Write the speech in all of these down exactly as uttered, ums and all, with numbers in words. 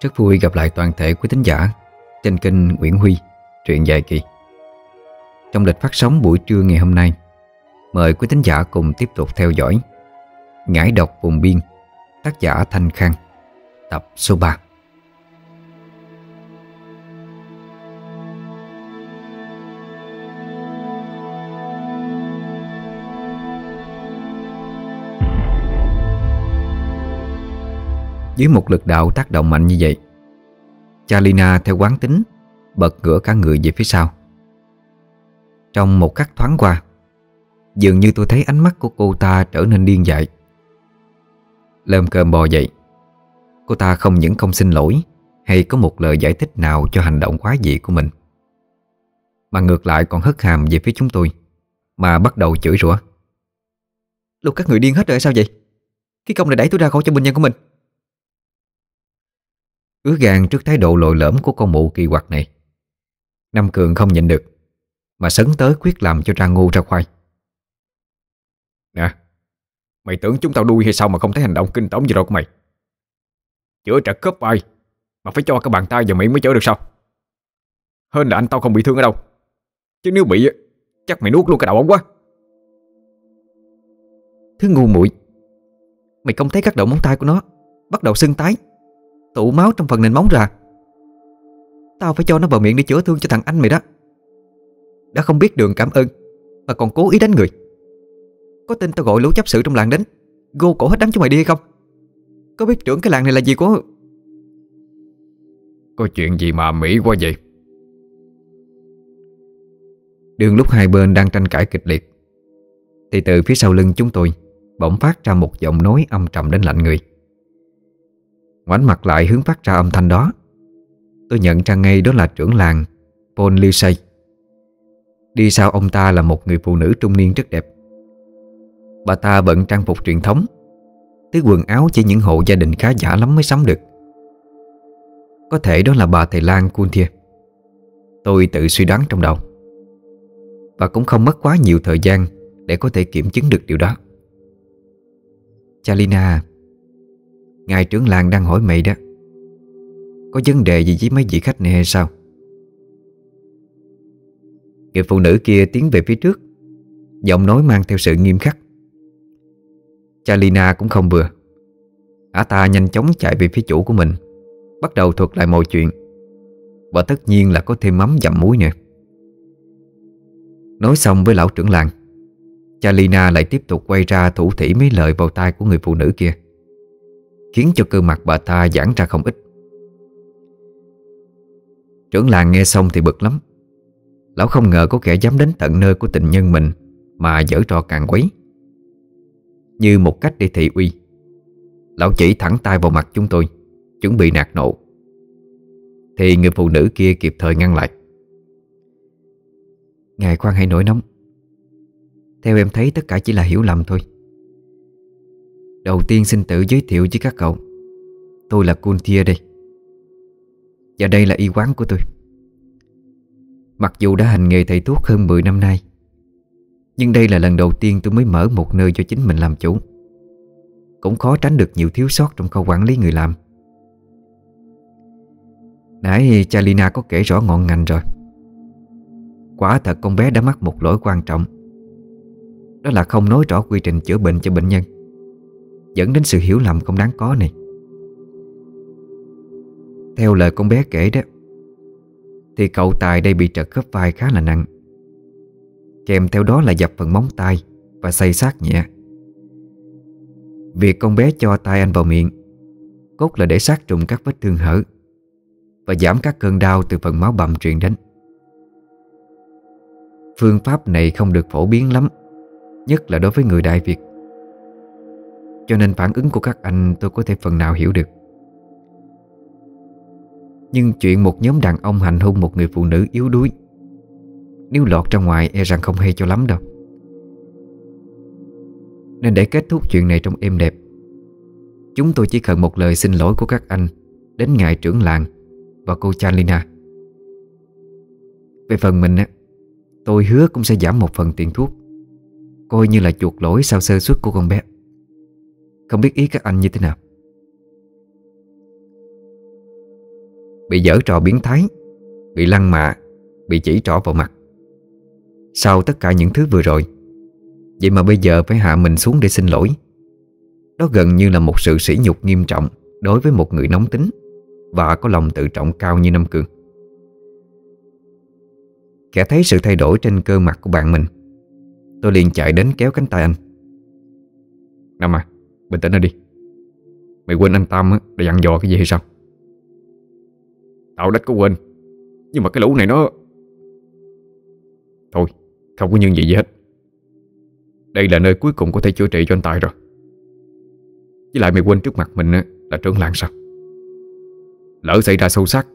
Rất vui gặp lại toàn thể quý thính giả trên kênh Nguyễn Huy Truyện Dài Kỳ. Trong lịch phát sóng buổi trưa ngày hôm nay, mời quý thính giả cùng tiếp tục theo dõi Ngải độc vùng biên, tác giả Thanh Khang, tập số ba. Dưới một lực đạo tác động mạnh như vậy, Chalina theo quán tính bật ngửa cả người về phía sau. Trong một khắc thoáng qua, dường như tôi thấy ánh mắt của cô ta trở nên điên dại. Lơm cơm bò dậy, cô ta không những không xin lỗi hay có một lời giải thích nào cho hành động quá dị của mình, mà ngược lại còn hất hàm về phía chúng tôi mà bắt đầu chửi rủa. Lúc các người điên hết rồi sao vậy? Cái công này đẩy tôi ra khỏi cho bệnh nhân của mình. Ứa gan trước thái độ lồi lõm của con mụ kỳ quặc này, Nam Cường không nhịn được mà sấn tới quyết làm cho ra ngu ra khoai. Nè, mày tưởng chúng tao đuôi hay sao mà không thấy hành động kinh tởm gì rồi của mày? Chữa trật khớp vai mà phải cho cái bàn tay vào miệng mới chữa được sao? Hơn là anh tao không bị thương ở đâu, chứ nếu bị chắc mày nuốt luôn cái đầu ống quá. Thứ ngu muội, mày không thấy các đầu móng tay của nó bắt đầu sưng tái, tụ máu trong phần nền móng ra. Tao phải cho nó vào miệng để chữa thương cho thằng anh mày đó. Đã không biết đường cảm ơn mà còn cố ý đánh người. Có tin tao gọi lũ chấp sự trong làng đến gô cổ hết đám chúng mày đi hay không? Có biết trưởng cái làng này là gì của... Có chuyện gì mà mỹ quá vậy? Đường lúc hai bên đang tranh cãi kịch liệt thì từ phía sau lưng chúng tôi bỗng phát ra một giọng nói âm trầm đến lạnh người. Ngoảnh mặt lại hướng phát ra âm thanh đó, tôi nhận ra ngay đó là trưởng làng Bôn Liêu. Đi sau ông ta là một người phụ nữ trung niên rất đẹp. Bà ta bận trang phục truyền thống, thứ quần áo chỉ những hộ gia đình khá giả lắm mới sắm được. Có thể đó là bà thầy lang Kunthia, tôi tự suy đoán trong đầu. Và cũng không mất quá nhiều thời gian để có thể kiểm chứng được điều đó. Chalina, ngài trưởng làng đang hỏi mày đó, có vấn đề gì với mấy vị khách này hay sao? Người phụ nữ kia tiến về phía trước, giọng nói mang theo sự nghiêm khắc. Chalina cũng không vừa, ả ta nhanh chóng chạy về phía chủ của mình, bắt đầu thuật lại mọi chuyện, và tất nhiên là có thêm mắm dặm muối nữa. Nói xong với lão trưởng làng, Chalina lại tiếp tục quay ra thủ thỉ mấy lời vào tai của người phụ nữ kia, khiến cho cơ mặt bà ta giãn ra không ít. Trưởng làng nghe xong thì bực lắm. Lão không ngờ có kẻ dám đến tận nơi của tình nhân mình mà giở trò càn quấy. Như một cách để thị uy, lão chỉ thẳng tay vào mặt chúng tôi, chuẩn bị nạt nộ, thì người phụ nữ kia kịp thời ngăn lại. Ngài khoan hãy nổi nóng, theo em thấy tất cả chỉ là hiểu lầm thôi. Đầu tiên xin tự giới thiệu với các cậu, tôi là Kunthia đây, và đây là y quán của tôi. Mặc dù đã hành nghề thầy thuốc hơn mười năm nay, nhưng đây là lần đầu tiên tôi mới mở một nơi cho chính mình làm chủ. Cũng khó tránh được nhiều thiếu sót trong khâu quản lý người làm. Nãy Chalina có kể rõ ngọn ngành rồi. Quả thật con bé đã mắc một lỗi quan trọng, đó là không nói rõ quy trình chữa bệnh cho bệnh nhân, dẫn đến sự hiểu lầm không đáng có này. Theo lời con bé kể đó, thì cậu Tài đây bị trật khớp vai khá là nặng, kèm theo đó là dập phần móng tay và xây xác nhẹ. Việc con bé cho tay anh vào miệng cốt là để sát trùng các vết thương hở và giảm các cơn đau từ phần máu bầm truyền đến. Phương pháp này không được phổ biến lắm, nhất là đối với người Đại Việt, cho nên phản ứng của các anh tôi có thể phần nào hiểu được. Nhưng chuyện một nhóm đàn ông hành hung một người phụ nữ yếu đuối, nếu lọt ra ngoài e rằng không hay cho lắm đâu. Nên để kết thúc chuyện này trong êm đẹp, chúng tôi chỉ cần một lời xin lỗi của các anh đến ngài trưởng làng và cô Chalina. Về phần mình, tôi hứa cũng sẽ giảm một phần tiền thuốc, coi như là chuộc lỗi sau sơ suất của con bé. Không biết ý các anh như thế nào? bị giở trò biến thái, bị lăng mạ, bị chỉ trỏ vào mặt. Sau tất cả những thứ vừa rồi, vậy mà bây giờ phải hạ mình xuống để xin lỗi, đó gần như là một sự sỉ nhục nghiêm trọng đối với một người nóng tính và có lòng tự trọng cao như Nam Cường. Khẽ thấy sự thay đổi trên cơ mặt của bạn mình, tôi liền chạy đến kéo cánh tay anh. Nam à, bình tĩnh ra đi. Mày quên anh Tam đã dặn dò cái gì hay sao? Tao đếch có quên, nhưng mà cái lũ này nó... Thôi, không có nhân gì gì hết. Đây là nơi cuối cùng có thể chữa trị cho anh Tài rồi. Với lại mày quên trước mặt mình là trưởng làng sao? Lỡ xảy ra sâu sắc,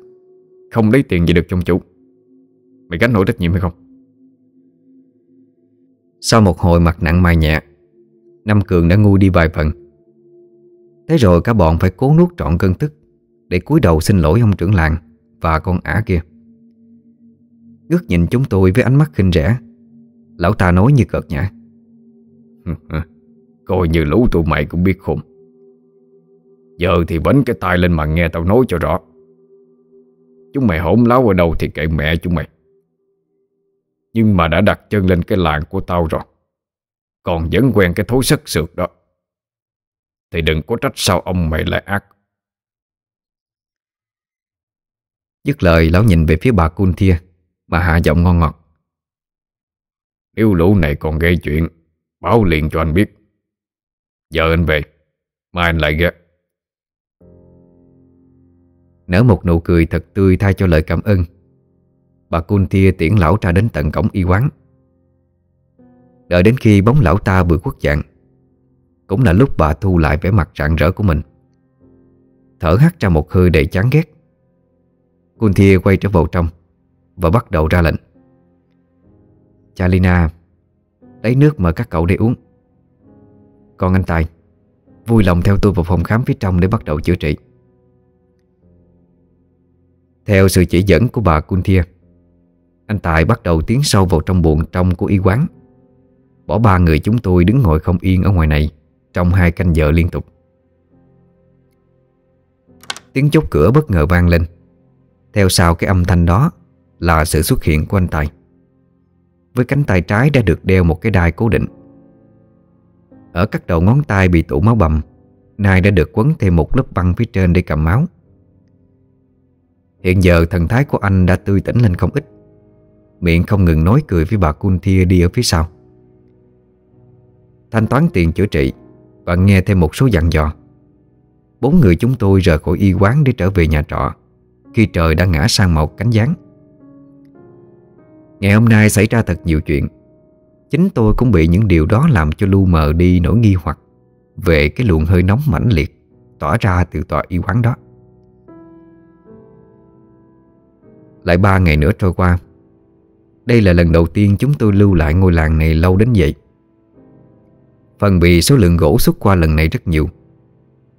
không lấy tiền gì được trong chủ, mày gánh nổi trách nhiệm hay không? Sau một hồi mặt nặng mày nhẹ, Nam Cường đã ngu đi vài phần. Thế rồi cả bọn phải cố nuốt trọn cơn tức để cúi đầu xin lỗi ông trưởng làng và con ả kia. Ngước nhìn chúng tôi với ánh mắt khinh rẻ, lão ta nói như cợt nhã. Coi như lũ tụi mày cũng biết khùng. Giờ thì bánh cái tai lên mà nghe tao nói cho rõ. Chúng mày hỗn láo ở đâu thì kệ mẹ chúng mày, nhưng mà đã đặt chân lên cái làng của tao rồi, còn vẫn quen cái thối sất sượt đó, thì đừng có trách sao ông mày lại ác. Dứt lời, lão nhìn về phía bà Kunthia mà hạ giọng ngon ngọt. Nếu lũ này còn gây chuyện, báo liền cho anh biết. Giờ anh về, mai anh lại ghé. Nở một nụ cười thật tươi thay cho lời cảm ơn, bà Kunthia tiễn lão ra đến tận cổng y quán. Đợi đến khi bóng lão ta vừa khuất dạng, cũng là lúc bà thu lại vẻ mặt rạng rỡ của mình, thở hắt ra một hơi đầy chán ghét. Kunthia quay trở vào trong và bắt đầu ra lệnh. Chalina, lấy nước mời các cậu để uống. Còn anh Tài, vui lòng theo tôi vào phòng khám phía trong để bắt đầu chữa trị. Theo sự chỉ dẫn của bà Kunthia, anh Tài bắt đầu tiến sâu vào trong buồng trong của y quán, bỏ ba người chúng tôi đứng ngồi không yên ở ngoài này trong hai canh giờ liên tục. Tiếng chốt cửa bất ngờ vang lên. Theo sau cái âm thanh đó là sự xuất hiện của anh Tài, với cánh tay trái đã được đeo một cái đai cố định. Ở các đầu ngón tay bị tụ máu bầm, nay đã được quấn thêm một lớp băng phía trên để cầm máu. Hiện giờ thần thái của anh đã tươi tỉnh lên không ít, miệng không ngừng nói cười với bà Kunthia đi ở phía sau. Thanh toán tiền chữa trị và nghe thêm một số dặn dò, bốn người chúng tôi rời khỏi y quán để trở về nhà trọ khi trời đã ngã sang màu cánh gián. Ngày hôm nay xảy ra thật nhiều chuyện, chính tôi cũng bị những điều đó làm cho lu mờ đi nỗi nghi hoặc về cái luồng hơi nóng mãnh liệt tỏa ra từ tòa y quán đó. Lại ba ngày nữa trôi qua. Đây là lần đầu tiên chúng tôi lưu lại ngôi làng này lâu đến vậy. Phần vì số lượng gỗ xuất qua lần này rất nhiều,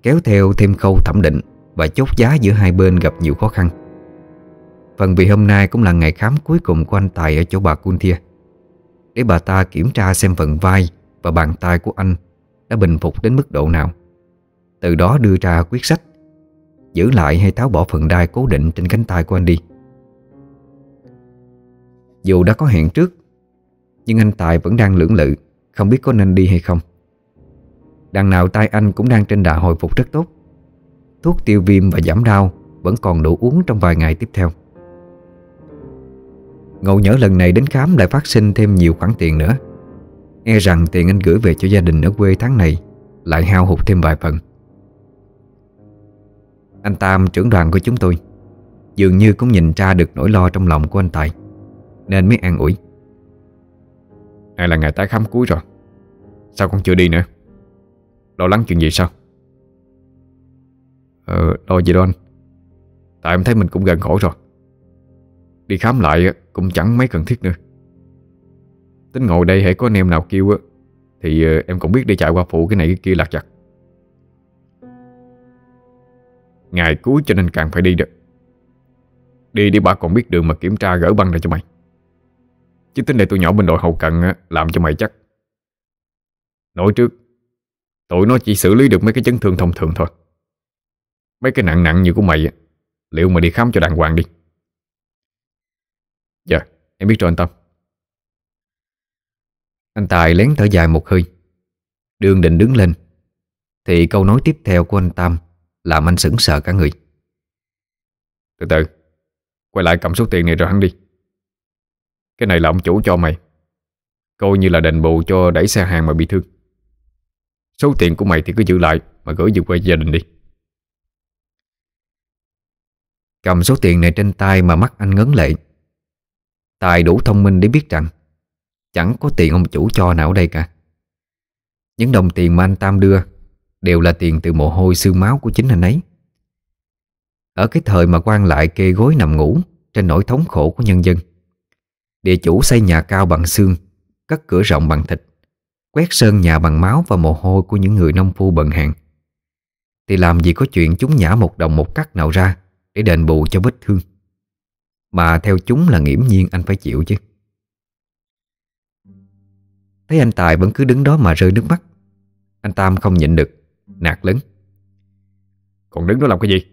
kéo theo thêm khâu thẩm định và chốt giá giữa hai bên gặp nhiều khó khăn. Phần vì hôm nay cũng là ngày khám cuối cùng của anh Tài ở chỗ bà Kunthia, để bà ta kiểm tra xem phần vai và bàn tay của anh đã bình phục đến mức độ nào, từ đó đưa ra quyết sách giữ lại hay tháo bỏ phần đai cố định trên cánh tay của anh đi. Dù đã có hẹn trước, nhưng anh Tài vẫn đang lưỡng lự, không biết có nên đi hay không. Đằng nào tay anh cũng đang trên đà hồi phục rất tốt, thuốc tiêu viêm và giảm đau vẫn còn đủ uống trong vài ngày tiếp theo. Ngộ nhỡ lần này đến khám lại phát sinh thêm nhiều khoản tiền nữa, e rằng tiền anh gửi về cho gia đình ở quê tháng này lại hao hụt thêm vài phần. Anh Tam, trưởng đoàn của chúng tôi, dường như cũng nhìn ra được nỗi lo trong lòng của anh Tài, nên mới an ủi. Này là ngày tái khám cuối rồi, sao con chưa đi nữa? Lo lắng chuyện gì sao? Ờ, lo gì đâu anh. Tại em thấy mình cũng gần khổ rồi, đi khám lại cũng chẳng mấy cần thiết nữa. Tính ngồi đây hễ có anh em nào kêu thì em cũng biết đi chạy qua phụ cái này cái kia lạc vặt. Ngày cuối cho nên càng phải đi được. Đi đi bà còn biết đường mà kiểm tra gỡ băng ra cho mày, chứ tính để tụi nhỏ bên đội hậu cần làm cho mày chắc. Nói trước, tụi nó chỉ xử lý được mấy cái chấn thương thông thường thôi. Mấy cái nặng nặng như của mày Liệu mà đi khám cho đàng hoàng đi. Dạ, em biết rồi anh Tâm. Anh Tài lén thở dài một hơi, đương định đứng lên thì câu nói tiếp theo của anh Tam làm anh sững sờ cả người. Từ từ, quay lại cầm số tiền này rồi hắn đi. Cái này là ông chủ cho mày, coi như là đền bù cho đẩy xe hàng mà bị thương. Số tiền của mày thì cứ giữ lại mà gửi về quê gia đình đi. Cầm số tiền này trên tay mà mắt anh ngấn lệ. Tài đủ thông minh để biết rằng chẳng có tiền ông chủ cho nào ở đây cả. Những đồng tiền mà anh Tam đưa đều là tiền từ mồ hôi xương máu của chính anh ấy. Ở cái thời mà quan lại kê gối nằm ngủ trên nỗi thống khổ của nhân dân, địa chủ xây nhà cao bằng xương, cất cửa rộng bằng thịt, quét sơn nhà bằng máu và mồ hôi của những người nông phu bần hàn, thì làm gì có chuyện chúng nhả một đồng một cắc nào ra để đền bù cho vết thương, mà theo chúng là nghiễm nhiên anh phải chịu chứ. Thấy anh Tài vẫn cứ đứng đó mà rơi nước mắt, anh Tam không nhịn được, nạt lớn. Còn đứng đó làm cái gì?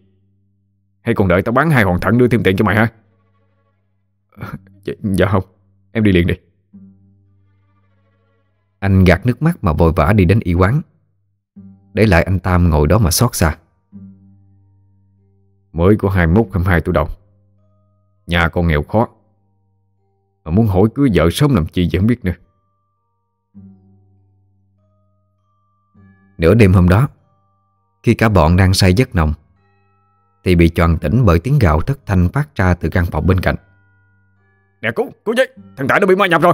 Hay còn đợi tao bán hai hòn thận đưa thêm tiền cho mày hả? Dạ không, em đi liền đi. Anh gạt nước mắt mà vội vã đi đến y quán, để lại anh Tam ngồi đó mà xót xa. Mới có hai mốt hai mươi hai tuổi đầu, nhà con nghèo khó, mà muốn hỏi cưới vợ sớm làm chi vậy không biết nữa. Nửa đêm hôm đó, khi cả bọn đang say giấc nồng, thì bị choàng tỉnh bởi tiếng gào thất thanh phát ra từ căn phòng bên cạnh. Nè cứu, cứu với, thằng Đại nó bị ma nhập rồi.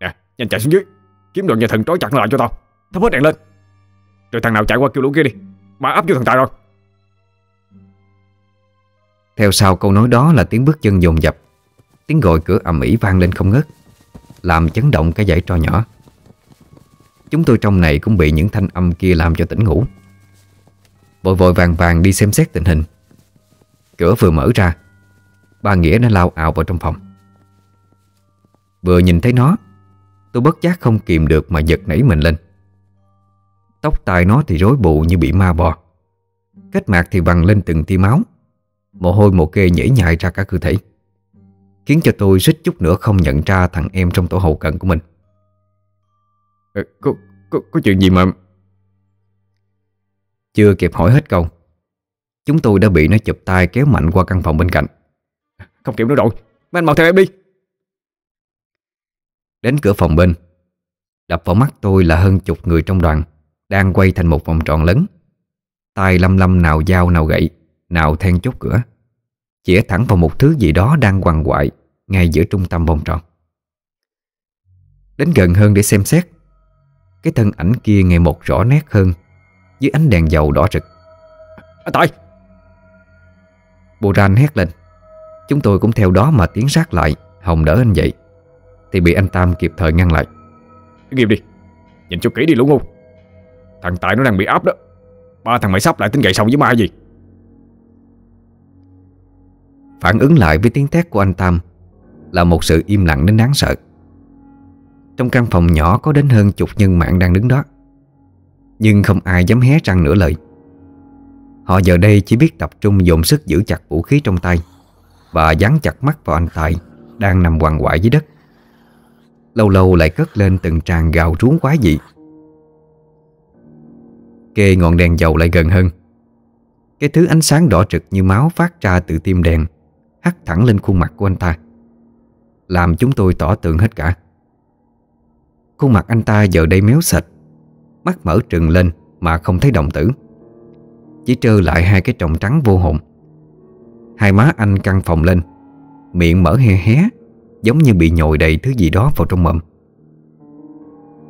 Nè, nhanh chạy xuống dưới, kiếm đoạn dây thần trói chặt nó lại cho tao, thắp hết đèn lên. Rồi thằng nào chạy qua kêu lũ kia đi, ma áp vô thằng Đại rồi. Theo sau câu nói đó là tiếng bước chân dồn dập, tiếng gọi cửa ầm ĩ vang lên không ngớt, làm chấn động cái dãy tro nhỏ. Chúng tôi trong này cũng bị những thanh âm kia làm cho tỉnh ngủ. Vội vội vàng vàng đi xem xét tình hình. Cửa vừa mở ra, ba Nghĩa đã lao ào vào trong phòng. Vừa nhìn thấy nó, tôi bất giác không kìm được mà giật nảy mình lên. Tóc tai nó thì rối bù như bị ma bò, kết mạc thì vằn lên từng tia máu, mồ hôi mồ kê nhễ nhại ra cả cơ thể, khiến cho tôi suýt chút nữa không nhận ra thằng em trong tổ hậu cận của mình. Ừ, có, có, có chuyện gì mà... Chưa kịp hỏi hết câu, chúng tôi đã bị nó chụp tay kéo mạnh qua căn phòng bên cạnh. Không kịp nữa rồi, mấy anh mau theo em đi. Đến cửa phòng bên, đập vào mắt tôi là hơn chục người trong đoàn đang quay thành một vòng tròn lớn, tay lăm lăm nào dao nào gậy, nào then chốt cửa, chĩa thẳng vào một thứ gì đó đang quằn quại ngay giữa trung tâm vòng tròn. Đến gần hơn để xem xét, cái thân ảnh kia ngày một rõ nét hơn dưới ánh đèn dầu đỏ rực. Anh Tài! Bồ Ran hét lên. Chúng tôi cũng theo đó mà tiến sát lại, hồng đỡ anh dậy, thì bị anh Tam kịp thời ngăn lại. Nghiêm đi, nhìn cho kỹ đi lũ ngu. Thằng Tài nó đang bị áp đó. Ba thằng mày sắp lại tính gậy xong với ma gì. Phản ứng lại với tiếng thét của anh Tam là một sự im lặng đến đáng sợ. Trong căn phòng nhỏ có đến hơn chục nhân mạng đang đứng đó, nhưng không ai dám hé răng nửa lời. Họ giờ đây chỉ biết tập trung dồn sức giữ chặt vũ khí trong tay và dán chặt mắt vào anh Tài đang nằm quằn quại dưới đất. Lâu lâu lại cất lên từng tràng gào rú quái dị. Kê ngọn đèn dầu lại gần hơn, cái thứ ánh sáng đỏ rực như máu phát ra từ tim đèn hắt thẳng lên khuôn mặt của anh ta, làm chúng tôi tỏ tượng hết cả. Khuôn mặt anh ta giờ đây méo sệt, mắt mở trừng lên mà không thấy đồng tử, chỉ trơ lại hai cái tròng trắng vô hồn. Hai má anh căng phồng lên, miệng mở hé hé, giống như bị nhồi đầy thứ gì đó vào trong mồm.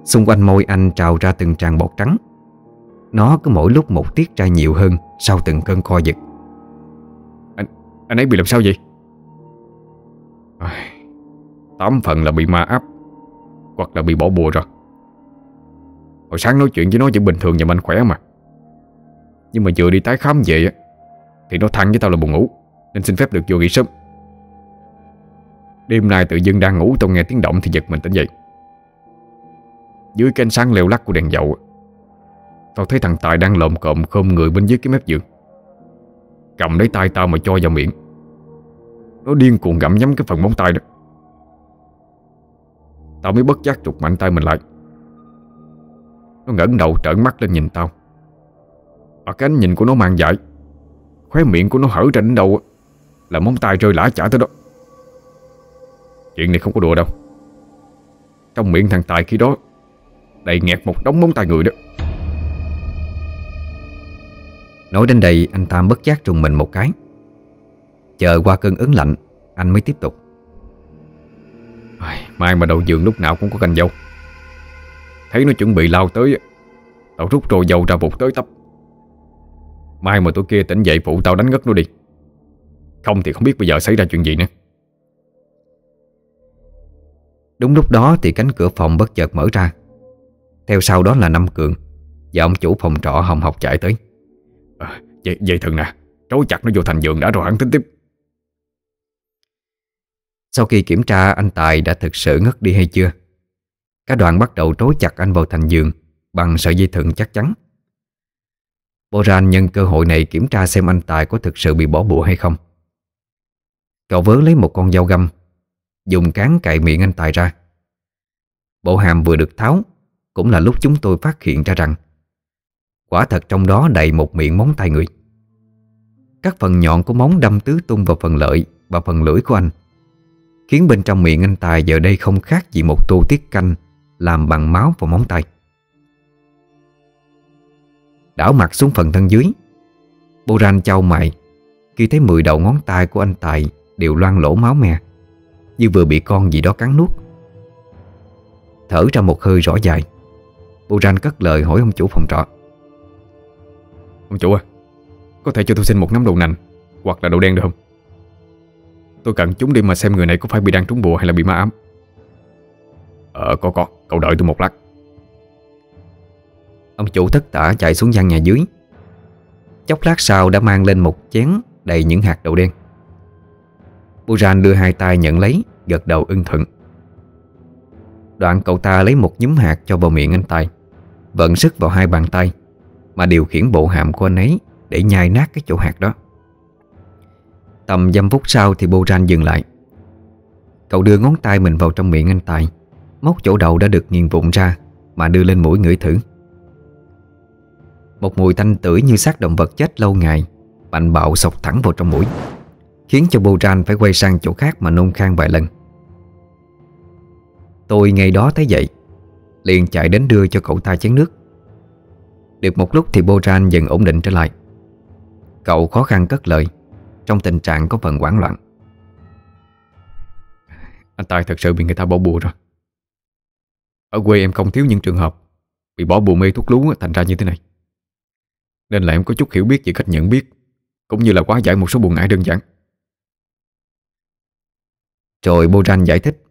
Xung quanh môi anh trào ra từng tràng bọt trắng, nó cứ mỗi lúc một tiết ra nhiều hơn sau từng cơn co giật. Anh, anh ấy bị làm sao vậy? À, tám phần là bị ma áp hoặc là bị bỏ bùa rồi. Hồi sáng nói chuyện với nó vẫn bình thường và mạnh khỏe mà, nhưng mà vừa đi tái khám về á, thì nó than với tao là buồn ngủ, nên xin phép được vô nghỉ sớm. Đêm nay tự dưng đang ngủ, tao nghe tiếng động thì giật mình tỉnh dậy. Dưới cái ánh sáng leo lắc của đèn dầu, tao thấy thằng Tài đang lồm cộm khom người bên dưới cái mép giường. cầm lấy tay tao mà cho vào miệng. Nó điên cuồng gặm nhắm cái phần móng tay đó. Tao mới bất giác trục mạnh tay mình lại. Nó ngẩng đầu trợn mắt lên nhìn tao. Ở cái ánh nhìn của nó mang dại, khóe miệng của nó hở ra đến đâu là móng tay rơi lả chả tới đó. Chuyện này không có đùa đâu. Trong miệng thằng Tài khi đó đầy nghẹt một đống móng tay người đó. Nói đến đây anh ta bất giác rùng mình một cái. Chờ qua cơn ớn lạnh anh mới tiếp tục. Mai mà đầu giường lúc nào cũng có canh dâu. Thấy nó chuẩn bị lao tới, tao rút trôi dâu ra vụt tới tấp. Mai mà tụi kia tỉnh dậy phụ tao đánh ngất nó đi. Không thì không biết bây giờ xảy ra chuyện gì nữa. Đúng lúc đó thì cánh cửa phòng bất chợt mở ra. Theo sau đó là Nam Cường và ông chủ phòng trọ hồng hộc chạy tới. À, vậy, vậy thần nè, trói chặt nó vô thành giường đã rồi hắn tính tiếp. Sau khi kiểm tra anh Tài đã thực sự ngất đi hay chưa, các đoàn bắt đầu trói chặt anh vào thành giường bằng sợi dây thừng chắc chắn. Boran nhân cơ hội này kiểm tra xem anh Tài có thực sự bị bỏ bùa hay không. Cậu vớ lấy một con dao găm, dùng cán cạy miệng anh Tài ra. Bộ hàm vừa được tháo cũng là lúc chúng tôi phát hiện ra rằng quả thật trong đó đầy một miệng móng tay người. Các phần nhọn của móng đâm tứ tung vào phần lợi và phần lưỡi của anh, khiến bên trong miệng anh Tài giờ đây không khác gì một tô tiết canh làm bằng máu và móng tay. Đảo mặt xuống phần thân dưới, Boran chau mày khi thấy mười đầu ngón tay của anh Tài đều loang lỗ máu me, như vừa bị con gì đó cắn nuốt. Thở ra một hơi rõ dài, Boran cất lời hỏi ông chủ phòng trọ. Ông chủ à, có thể cho tôi xin một nắm đậu nành hoặc là đậu đen được không? Tôi cần chúng đi mà xem người này có phải bị đang trúng bùa hay là bị ma ám. Ờ có có, cậu đợi tôi một lát. Ông chủ tất tả chạy xuống gian nhà dưới. Chốc lát sau đã mang lên một chén đầy những hạt đậu đen. Boran đưa hai tay nhận lấy, gật đầu ưng thuận. Đoạn cậu ta lấy một nhúm hạt cho vào miệng anh Tài, vận sức vào hai bàn tay mà điều khiển bộ hàm của anh ấy để nhai nát cái chỗ hạt đó. Tầm dăm phút sau thì Boran dừng lại. Cậu đưa ngón tay mình vào trong miệng anh Tài, móc chỗ đầu đã được nghiền vụn ra mà đưa lên mũi ngửi thử. Một mùi tanh tưởi như xác động vật chết lâu ngày mạnh bạo xộc thẳng vào trong mũi, khiến cho Boran phải quay sang chỗ khác mà nôn khan vài lần. Tôi ngay đó thấy vậy, liền chạy đến đưa cho cậu ta chén nước. Được một lúc thì Boran dần ổn định trở lại. Cậu khó khăn cất lời, trong tình trạng có phần hoảng loạn. Anh Tài thật sự bị người ta bỏ bùa rồi. Ở quê em không thiếu những trường hợp bị bỏ bùa mê thuốc lú thành ra như thế này, nên là em có chút hiểu biết về cách nhận biết cũng như là hóa giải một số buồn ngại đơn giản. Rồi Boran giải thích.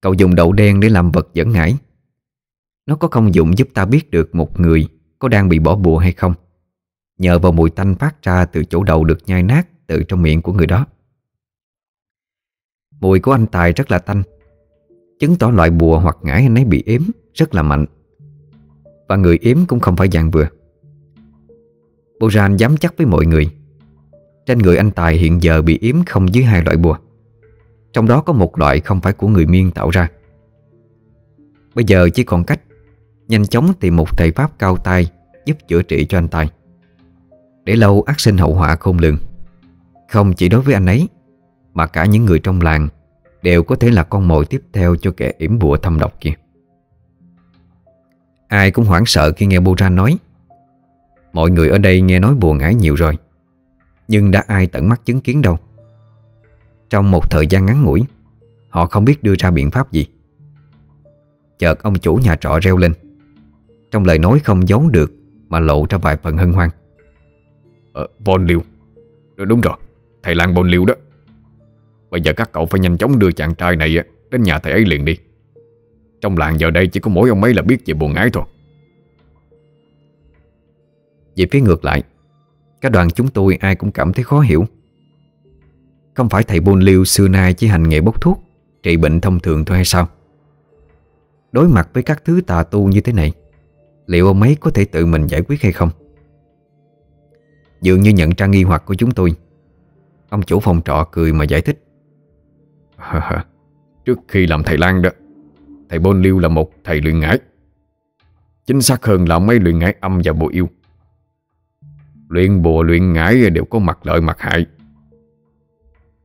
Cậu dùng đậu đen để làm vật dẫn ngải. Nó có công dụng giúp ta biết được một người có đang bị bỏ bùa hay không, nhờ vào mùi tanh phát ra từ chỗ đầu được nhai nát từ trong miệng của người đó. Mùi của anh Tài rất là tanh, chứng tỏ loại bùa hoặc ngải anh ấy bị ếm rất là mạnh, và người ếm cũng không phải dạng vừa. Boran dám chắc với mọi người, trên người anh Tài hiện giờ bị yếm không dưới hai loại bùa, trong đó có một loại không phải của người Miên tạo ra. Bây giờ chỉ còn cách nhanh chóng tìm một thầy pháp cao tay giúp chữa trị cho anh Tài, để lâu ắt sinh hậu họa khôn lường, không chỉ đối với anh ấy mà cả những người trong làng đều có thể là con mồi tiếp theo cho kẻ yểm bùa thâm độc kia. Ai cũng hoảng sợ khi nghe Boran nói. Mọi người ở đây nghe nói bùa ngải nhiều rồi, nhưng đã ai tận mắt chứng kiến đâu. Trong một thời gian ngắn ngủi, họ không biết đưa ra biện pháp gì. Chợt ông chủ nhà trọ reo lên, trong lời nói không giấu được mà lộ ra vài phần hân hoan. Ờ, Bôn Liêu, đúng rồi, thầy lang Bôn Liêu đó. Bây giờ các cậu phải nhanh chóng đưa chàng trai này đến nhà thầy ấy liền đi. Trong làng giờ đây chỉ có mỗi ông ấy là biết về bùa ngải thôi. Về phía ngược lại, các đoàn chúng tôi ai cũng cảm thấy khó hiểu. Không phải thầy Bôn Liêu xưa nay chỉ hành nghề bốc thuốc trị bệnh thông thường thôi hay sao? Đối mặt với các thứ tà tu như thế này, liệu ông ấy có thể tự mình giải quyết hay không? dường như nhận ra nghi hoặc của chúng tôi. Ông chủ phòng trọ cười mà giải thích: Trước khi làm thầy lang đó, thầy Bôn Liêu là một thầy luyện ngải. Chính xác hơn là mấy luyện ngải âm và bùa yêu. Luyện bùa luyện ngải đều có mặt lợi mặt hại.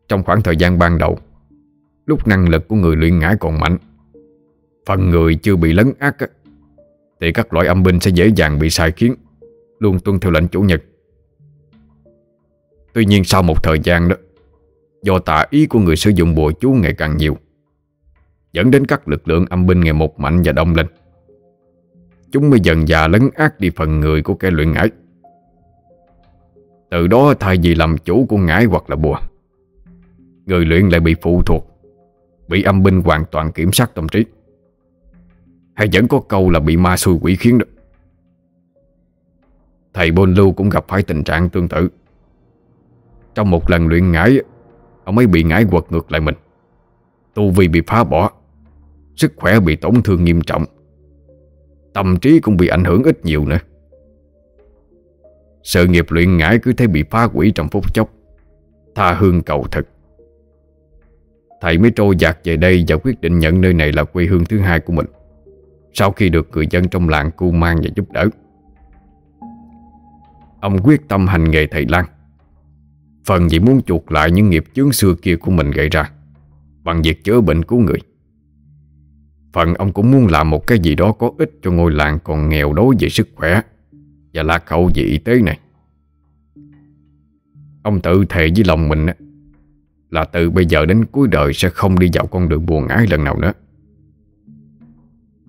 Trong khoảng thời gian ban đầu, lúc năng lực của người luyện ngải còn mạnh, phần người chưa bị lấn át thì các loại âm binh sẽ dễ dàng bị sai khiến, luôn tuân theo lệnh chủ nhật. Tuy nhiên sau một thời gian đó, do tà ý của người sử dụng bùa chú ngày càng nhiều, dẫn đến các lực lượng âm binh ngày một mạnh và đông lên. Chúng mới dần dà lấn át đi phần người của kẻ luyện ngải. Từ đó thay vì làm chủ của ngải hoặc là bùa, người luyện lại bị phụ thuộc, bị âm binh hoàn toàn kiểm soát tâm trí. Hay vẫn có câu là bị ma xui quỷ khiến đó. Thầy Bôn Liêu cũng gặp phải tình trạng tương tự. Trong một lần luyện ngải, ông ấy bị ngải quật ngược lại mình, tu vi bị phá bỏ, sức khỏe bị tổn thương nghiêm trọng, tâm trí cũng bị ảnh hưởng ít nhiều nữa. Sự nghiệp luyện ngải cứ thế bị phá hủy trong phút chốc, tha hương cầu thực. Thầy mới trôi dạt về đây và quyết định nhận nơi này là quê hương thứ hai của mình, sau khi được người dân trong làng cưu mang và giúp đỡ. Ông quyết tâm hành nghề thầy lang, phần vì muốn chuộc lại những nghiệp chướng xưa kia của mình gây ra bằng việc chữa bệnh cứu người. Phần ông cũng muốn làm một cái gì đó có ích cho ngôi làng còn nghèo đói về sức khỏe và lạc hậu về y tế này. Ông tự thề với lòng mình là từ bây giờ đến cuối đời sẽ không đi vào con đường buồn ái lần nào nữa.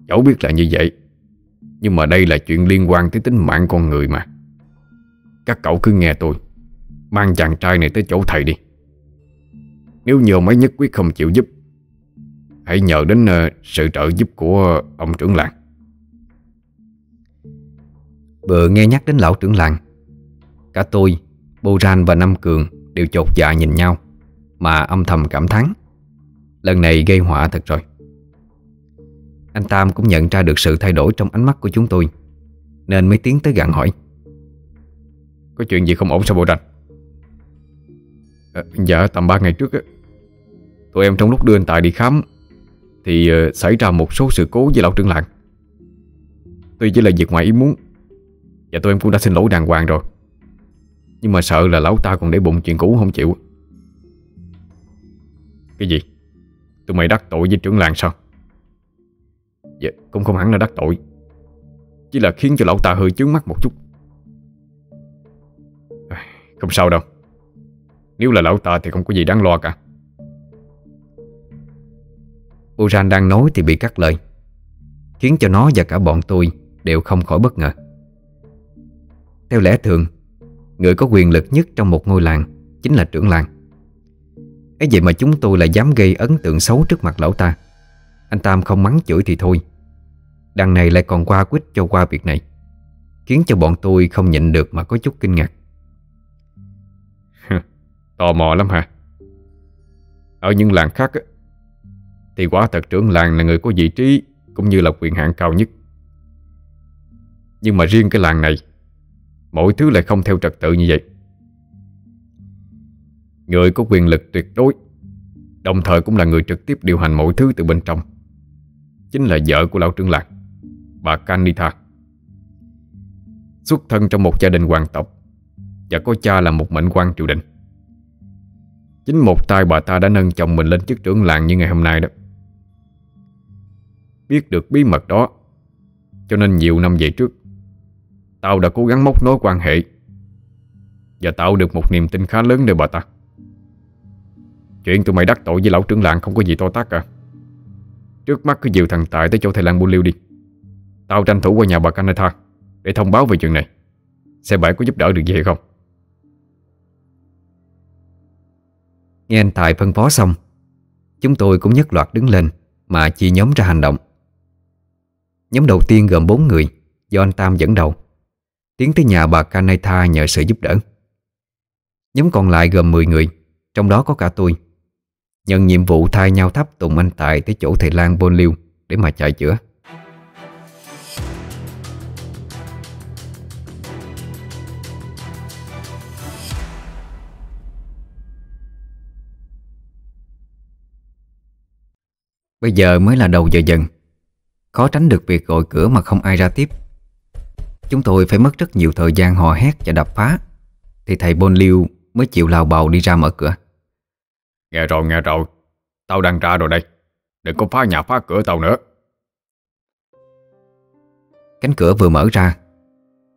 Dẫu biết là như vậy, nhưng mà đây là chuyện liên quan tới tính mạng con người mà. Các cậu cứ nghe tôi, mang chàng trai này tới chỗ thầy đi. Nếu như mấy nhất quyết không chịu giúp, hãy nhờ đến sự trợ giúp của ông trưởng làng. Vừa nghe nhắc đến lão trưởng làng, cả tôi, Boran và Nam Cường đều chột dạ nhìn nhau mà âm thầm cảm thán, lần này gây họa thật rồi. Anh Tam cũng nhận ra được sự thay đổi trong ánh mắt của chúng tôi, nên mới tiến tới gặng hỏi: Có chuyện gì không ổn sao Boran? À, dạ tầm ba ngày trước á, tụi em trong lúc đưa anh Tài đi khám thì uh, xảy ra một số sự cố với lão trưởng làng. Tuy chỉ là việc ngoài ý muốn và tụi em cũng đã xin lỗi đàng hoàng rồi, nhưng mà sợ là lão ta còn để bụng chuyện cũ không chịu. Cái gì? Tụi mày đắc tội với trưởng làng sao? Dạ, cũng không hẳn là đắc tội, chỉ là khiến cho lão ta hơi chướng mắt một chút. À, không sao đâu. Nếu là lão ta thì không có gì đáng lo cả. Boran đang nói thì bị cắt lời, khiến cho nó và cả bọn tôi đều không khỏi bất ngờ. Theo lẽ thường, người có quyền lực nhất trong một ngôi làng chính là trưởng làng. Ấy vậy mà chúng tôi lại dám gây ấn tượng xấu trước mặt lão ta. Anh Tam không mắng chửi thì thôi, đằng này lại còn qua quýt cho qua việc này, khiến cho bọn tôi không nhịn được mà có chút kinh ngạc. Tò mò lắm hả? Ở những làng khác á, thì quả thật trưởng làng là người có vị trí cũng như là quyền hạn cao nhất. Nhưng mà riêng cái làng này, mọi thứ lại không theo trật tự như vậy. Người có quyền lực tuyệt đối, đồng thời cũng là người trực tiếp điều hành mọi thứ từ bên trong, chính là vợ của lão trưởng làng, bà Kaneitha. Xuất thân trong một gia đình hoàng tộc và có cha là một mệnh quan triều đình. Chính một tay bà ta đã nâng chồng mình lên chức trưởng làng như ngày hôm nay đó. Biết được bí mật đó, cho nên nhiều năm về trước, tao đã cố gắng móc nối quan hệ và tạo được một niềm tin khá lớn nơi bà ta. Chuyện tụi mày đắc tội với lão trưởng làng không có gì to tát cả. Trước mắt cứ dìu thằng Tài tới chỗ thầy lang Bôn Liêu đi. Tao tranh thủ qua nhà bà Kaneitha để thông báo về chuyện này, xem bà có giúp đỡ được gì hay không. Nghe anh Tài phân phó xong, chúng tôi cũng nhất loạt đứng lên mà chia nhóm ra hành động. Nhóm đầu tiên gồm bốn người do anh Tam dẫn đầu, tiến tới nhà bà Kaneitha nhờ sự giúp đỡ. Nhóm còn lại gồm mười người, trong đó có cả tôi, nhận nhiệm vụ thay nhau thắp tùng anh Tài tới chỗ thầy lang Bôn Liêu để mà chạy chữa. Bây giờ mới là đầu giờ dần, khó tránh được việc gọi cửa mà không ai ra tiếp. Chúng tôi phải mất rất nhiều thời gian hò hét và đập phá thì thầy Bôn Liêu mới chịu lào bào đi ra mở cửa. Nghe rồi nghe rồi, tao đang ra rồi đây. Đừng có phá nhà phá cửa tao nữa. Cánh cửa vừa mở ra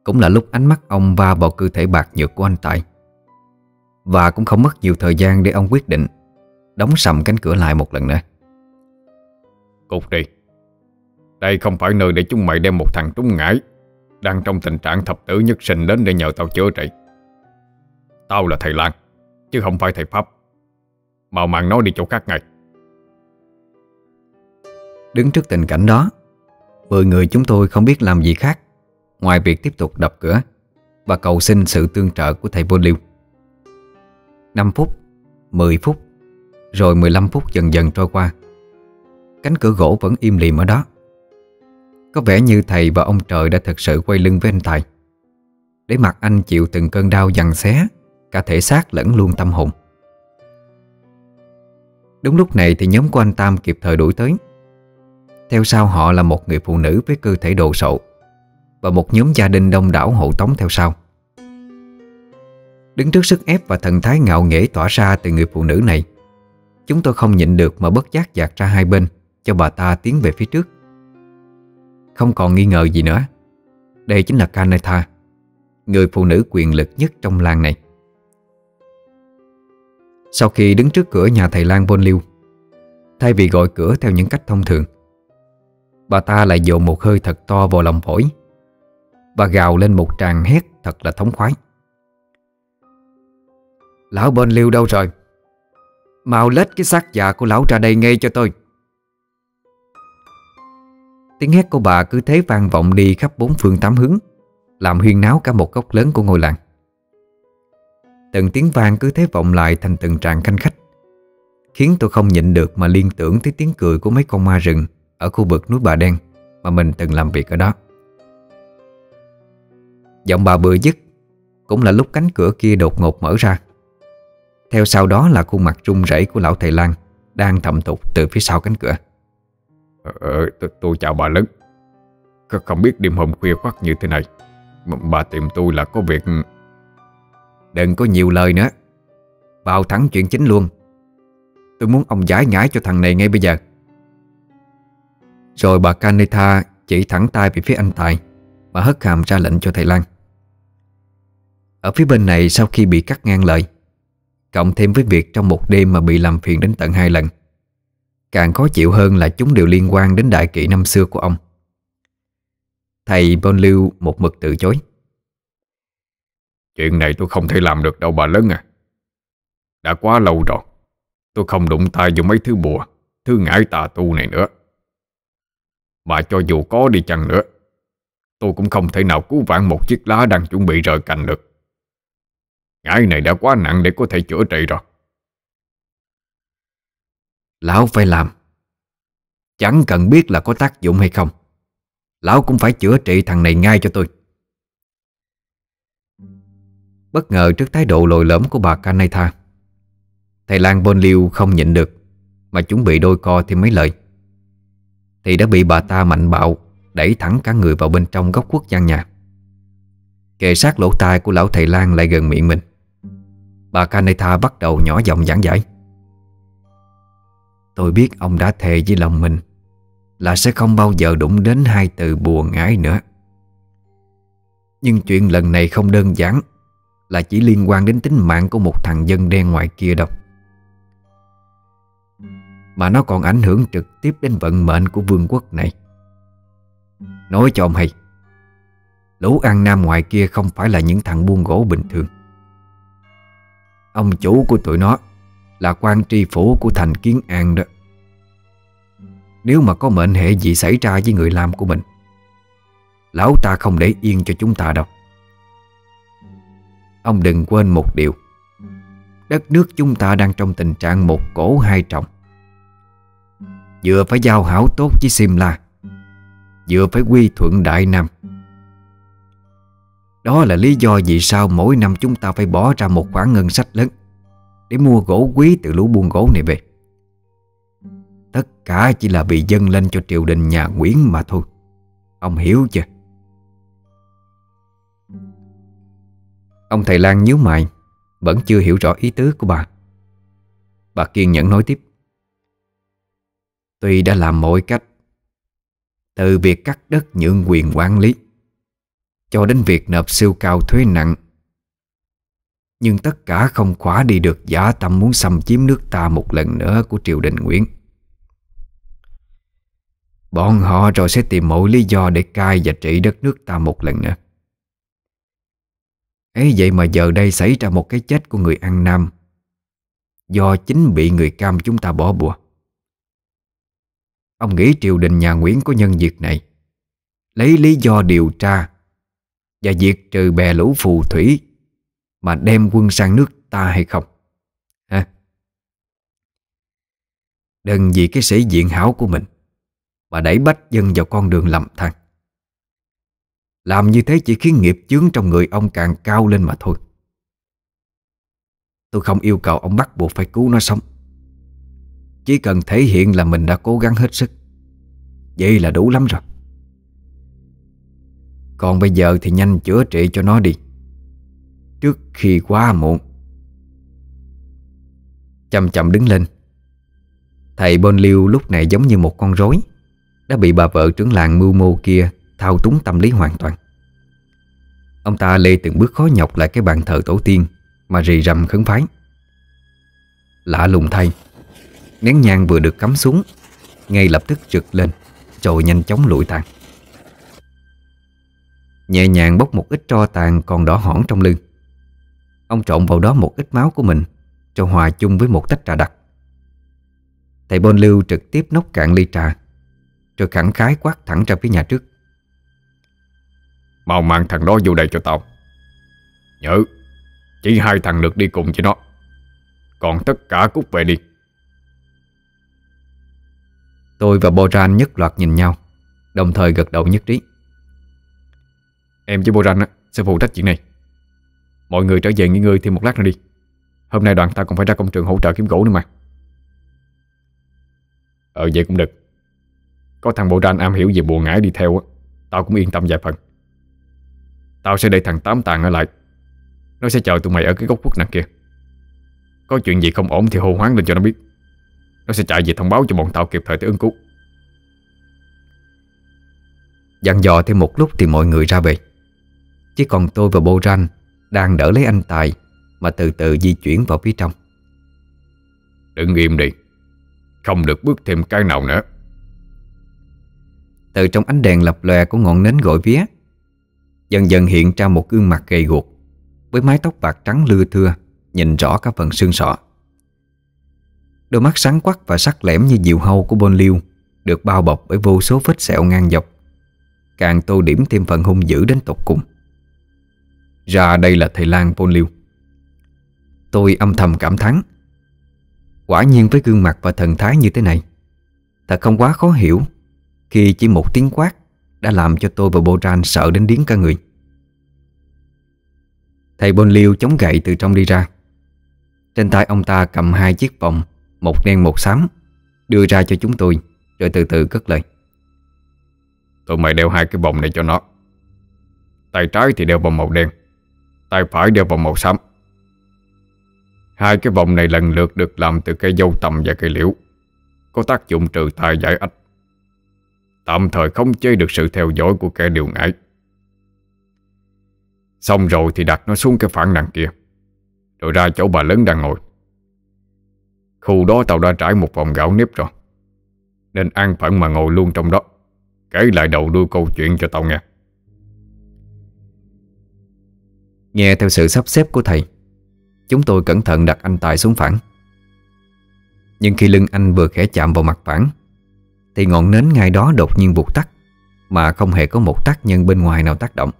cũng là lúc ánh mắt ông va vào cơ thể bạc nhược của anh Tài. Và cũng không mất nhiều thời gian để ông quyết định đóng sầm cánh cửa lại một lần nữa. Cút đi. Đây không phải nơi để chúng mày đem một thằng trúng ngải đang trong tình trạng thập tử nhất sinh đến để nhờ tao chữa trị. Tao là thầy Lan, chứ không phải thầy Pháp. Màu màng nói đi chỗ khác ngay. Đứng trước tình cảnh đó, mười người chúng tôi không biết làm gì khác ngoài việc tiếp tục đập cửa và cầu xin sự tương trợ của thầy Bôn Liêu. năm phút, mười phút, rồi mười lăm phút dần dần trôi qua. Cánh cửa gỗ vẫn im lìm ở đó. Có vẻ như thầy và ông trời đã thật sự quay lưng với anh Tài, để mặc anh chịu từng cơn đau giằng xé cả thể xác lẫn luôn tâm hồn. Đúng lúc này thì nhóm của anh Tam kịp thời đuổi tới. Theo sau họ là một người phụ nữ với cơ thể đồ sộ và một nhóm gia đình đông đảo hộ tống theo sau. Đứng trước sức ép và thần thái ngạo nghễ tỏa ra từ người phụ nữ này, chúng tôi không nhịn được mà bất giác dạt ra hai bên cho bà ta tiến về phía trước. Không còn nghi ngờ gì nữa, đây chính là Kaneitha, người phụ nữ quyền lực nhất trong làng này. Sau khi đứng trước cửa nhà thầy Lan Bôn Liêu, thay vì gọi cửa theo những cách thông thường, bà ta lại dồn một hơi thật to vào lòng phổi và gào lên một tràng hét thật là thống khoái. Lão Bôn Liêu đâu rồi? Mau lết cái xác già của lão ra đây ngay cho tôi. Tiếng hét của bà cứ thế vang vọng đi khắp bốn phương tám hướng, làm huyên náo cả một góc lớn của ngôi làng. Từng tiếng vang cứ thế vọng lại thành từng tràng khanh khách, khiến tôi không nhịn được mà liên tưởng tới tiếng cười của mấy con ma rừng ở khu vực núi Bà Đen mà mình từng làm việc ở đó. Giọng bà vừa dứt cũng là lúc cánh cửa kia đột ngột mở ra. Theo sau đó là khuôn mặt run rẩy của lão thầy Lang đang thầm thụt từ phía sau cánh cửa. Ờ, tôi chào bà lớn. Không biết đêm hôm khuya khoắt như thế này bà tìm tôi là có việc. Đừng có nhiều lời nữa, vào thẳng chuyện chính luôn. Tôi muốn ông giải ngãi cho thằng này ngay bây giờ. Rồi bà Kaneitha chỉ thẳng tay về phía anh Tài, bà hất hàm ra lệnh cho thầy Lan. Ở phía bên này, sau khi bị cắt ngang lời, cộng thêm với việc trong một đêm mà bị làm phiền đến tận hai lần, càng khó chịu hơn là chúng đều liên quan đến đại kỵ năm xưa của ông. Thầy Bôn Liêu một mực từ chối. Chuyện này tôi không thể làm được đâu bà lớn à. Đã quá lâu rồi tôi không đụng tay vào mấy thứ bùa, thứ ngải tà tu này nữa. Mà cho dù có đi chăng nữa, tôi cũng không thể nào cứu vãn một chiếc lá đang chuẩn bị rời cành được. Ngải này đã quá nặng để có thể chữa trị rồi. Lão phải làm. Chẳng cần biết là có tác dụng hay không, lão cũng phải chữa trị thằng này ngay cho tôi. Bất ngờ trước thái độ lồi lõm của bà Kaneitha, thầy Lan Bôn Liêu không nhịn được mà chuẩn bị đôi co thêm mấy lời thì đã bị bà ta mạnh bạo đẩy thẳng cả người vào bên trong góc khuất gian nhà. Kề sát lỗ tai của lão thầy Lan lại gần miệng mình, bà Kaneitha bắt đầu nhỏ giọng giảng giải. Tôi biết ông đã thề với lòng mình là sẽ không bao giờ đụng đến hai từ bùa ngải nữa. Nhưng chuyện lần này không đơn giản là chỉ liên quan đến tính mạng của một thằng dân đen ngoài kia đâu, mà nó còn ảnh hưởng trực tiếp đến vận mệnh của vương quốc này. Nói cho ông hay, lũ An Nam ngoài kia không phải là những thằng buôn gỗ bình thường. Ông chủ của tụi nó là quan tri phủ của thành Kiến An đó. Nếu mà có mệnh hệ gì xảy ra với người làm của mình, lão ta không để yên cho chúng ta đâu. Ông đừng quên một điều, đất nước chúng ta đang trong tình trạng một cổ hai trọng. Vừa phải giao hảo tốt với Xiêm La, vừa phải quy thuận Đại Nam. Đó là lý do vì sao mỗi năm chúng ta phải bỏ ra một khoản ngân sách lớn để mua gỗ quý từ lũ buôn gỗ này về. tất cả chỉ là bị dâng lên cho triều đình nhà Nguyễn mà thôi. Ông hiểu chưa? Ông thầy Lang nhíu mày, vẫn chưa hiểu rõ ý tứ của bà. Bà kiên nhẫn nói tiếp: tuy đã làm mọi cách, từ việc cắt đất nhượng quyền quản lý cho đến việc nộp siêu cao thuế nặng, nhưng tất cả không khỏa đi được giả tâm muốn xâm chiếm nước ta một lần nữa của triều đình Nguyễn. Bọn họ rồi sẽ tìm mọi lý do để cai và trị đất nước ta một lần nữa. Ấy vậy mà giờ đây xảy ra một cái chết của người An Nam, do chính bị người Cam chúng ta bỏ bùa. Ông nghĩ triều đình nhà Nguyễn có nhân việc này lấy lý do điều tra và diệt trừ bè lũ phù thủy mà đem quân sang nước ta hay không? Ha? Đừng vì cái sĩ diện hảo của mình mà đẩy bách dân vào con đường lầm than. Làm như thế chỉ khiến nghiệp chướng trong người ông càng cao lên mà thôi. Tôi không yêu cầu ông bắt buộc phải cứu nó sống, chỉ cần thể hiện là mình đã cố gắng hết sức, vậy là đủ lắm rồi. Còn bây giờ thì nhanh chữa trị cho nó đi, trước khi quá muộn. Chậm chậm đứng lên, thầy Bôn Liêu lúc này giống như một con rối đã bị bà vợ trưởng làng mưu mô kia thao túng tâm lý hoàn toàn. Ông ta lê từng bước khó nhọc lại cái bàn thờ tổ tiên mà rì rầm khấn vái. Lạ lùng thay, nén nhang vừa được cắm xuống ngay lập tức rực lên rồi nhanh chóng lụi tàn. Nhẹ nhàng bốc một ít tro tàn còn đỏ hỏn trong lưng. Ông trộn vào đó một ít máu của mình rồi hòa chung với một tách trà đặc. Thầy Bôn Liêu trực tiếp nốc cạn ly trà rồi khẳng khái quát thẳng ra phía nhà trước: Mau mang thằng đó vô đây cho tao. Nhớ, chỉ hai thằng được đi cùng với nó, còn tất cả cút về đi. Tôi và Boran nhất loạt nhìn nhau, đồng thời gật đầu nhất trí. Em với Boran sẽ phụ trách chuyện này. Mọi người trở về nghỉ ngơi thêm một lát nữa đi. Hôm nay đoàn ta còn phải ra công trường hỗ trợ kiếm gỗ nữa mà. Ờ vậy cũng được. Có thằng Boran am hiểu về bùa ngải đi theo, tao cũng yên tâm vài phần. Tao sẽ để thằng Tám Tàng ở lại, nó sẽ chờ tụi mày ở cái góc quất nặng kia. Có chuyện gì không ổn thì hô hoáng lên cho nó biết, nó sẽ chạy về thông báo cho bọn tao kịp thời tới ứng cứu. Dặn dò thêm một lúc thì mọi người ra về. Chỉ còn tôi và Boran đang đỡ lấy anh Tài mà từ từ di chuyển vào phía trong. Đừng im đi, không được bước thêm cái nào nữa. Từ trong ánh đèn lập lòe của ngọn nến gọi vía dần dần hiện ra một gương mặt gầy guộc với mái tóc bạc trắng lưa thưa, nhìn rõ cả phần xương sọ. Đôi mắt sáng quắc và sắc lẻm như diều hâu của Bôn Liêu được bao bọc bởi vô số vết sẹo ngang dọc, càng tô điểm thêm phần hung dữ đến tột cùng. Ra đây là thầy lang Bôn Liêu. Tôi âm thầm cảm thán, quả nhiên với gương mặt và thần thái như thế này, thật không quá khó hiểu khi chỉ một tiếng quát đã làm cho tôi và Boran sợ đến điếng cả người. Thầy Bôn Liêu chống gậy từ trong đi ra. Trên tay ông ta cầm hai chiếc vòng, một đen một xám, đưa ra cho chúng tôi, rồi từ từ cất lời: Tụi mày đeo hai cái vòng này cho nó. Tay trái thì đeo vòng màu đen, tay phải đeo vòng màu xám. Hai cái vòng này lần lượt được làm từ cây dâu tầm và cây liễu, có tác dụng trừ tai giải ách, tạm thời khống chế được sự theo dõi của kẻ điều ngải. Xong rồi thì đặt nó xuống cái phản đằng kia, rồi ra chỗ bà lớn đang ngồi. Khu đó tao đã trải một vòng gạo nếp rồi, nên an phận mà ngồi luôn trong đó, kể lại đầu đuôi câu chuyện cho tao nghe. Nghe theo sự sắp xếp của thầy, chúng tôi cẩn thận đặt anh Tài xuống phản. Nhưng khi lưng anh vừa khẽ chạm vào mặt phản thì ngọn nến ngay đó đột nhiên vụt tắt, mà không hề có một tác nhân bên ngoài nào tác động.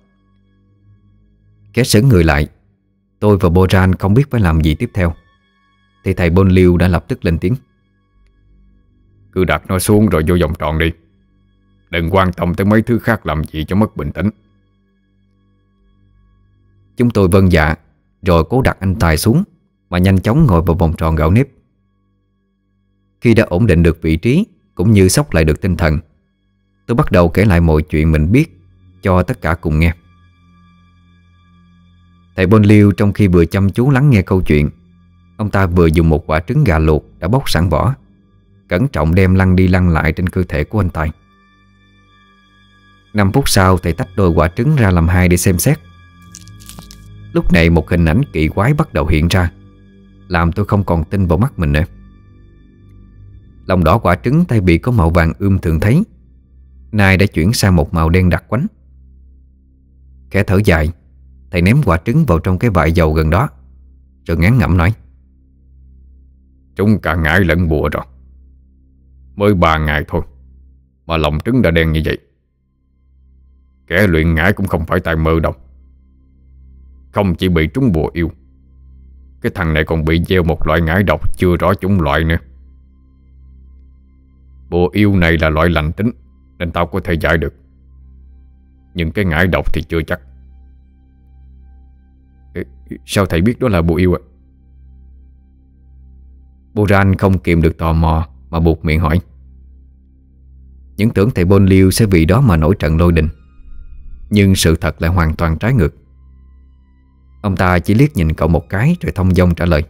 Khẽ sững người lại, tôi và Boran không biết phải làm gì tiếp theo thì thầy Bôn Liêu đã lập tức lên tiếng: Cứ đặt nó xuống rồi vô vòng tròn đi, đừng quan tâm tới mấy thứ khác làm gì cho mất bình tĩnh. Chúng tôi vâng dạ, rồi cố đặt anh Tài xuống mà nhanh chóng ngồi vào vòng tròn gạo nếp. Khi đã ổn định được vị trí cũng như xốc lại được tinh thần, tôi bắt đầu kể lại mọi chuyện mình biết cho tất cả cùng nghe. Thầy Bôn Liêu trong khi vừa chăm chú lắng nghe câu chuyện, ông ta vừa dùng một quả trứng gà luộc đã bóc sẵn vỏ, cẩn trọng đem lăn đi lăn lại trên cơ thể của anh Tài. Năm phút sau, thầy tách đôi quả trứng ra làm hai để xem xét. Lúc này một hình ảnh kỳ quái bắt đầu hiện ra, làm tôi không còn tin vào mắt mình nữa. Lòng đỏ quả trứng thay vì có màu vàng ươm thường thấy, nay đã chuyển sang một màu đen đặc quánh. Khẽ thở dài, thầy ném quả trứng vào trong cái vại dầu gần đó, rồi ngán ngẩm nói: "Chúng cả ngải lẫn bùa rồi. Mới ba ngày thôi mà lòng trứng đã đen như vậy. Kẻ luyện ngải cũng không phải tay mơ đâu. Không chỉ bị trúng bùa yêu, cái thằng này còn bị gieo một loại ngải độc chưa rõ chủng loại nữa. Bùa yêu này là loại lành tính nên tao có thể giải được, nhưng cái ngải độc thì chưa chắc." "Sao thầy biết đó là bùa yêu ạ?" Boran không kìm được tò mò mà buộc miệng hỏi. Những tưởng thầy Bôn Liêu sẽ vì đó mà nổi trận lôi đình, nhưng sự thật lại hoàn toàn trái ngược. Ông ta chỉ liếc nhìn cậu một cái rồi thông dong trả lời: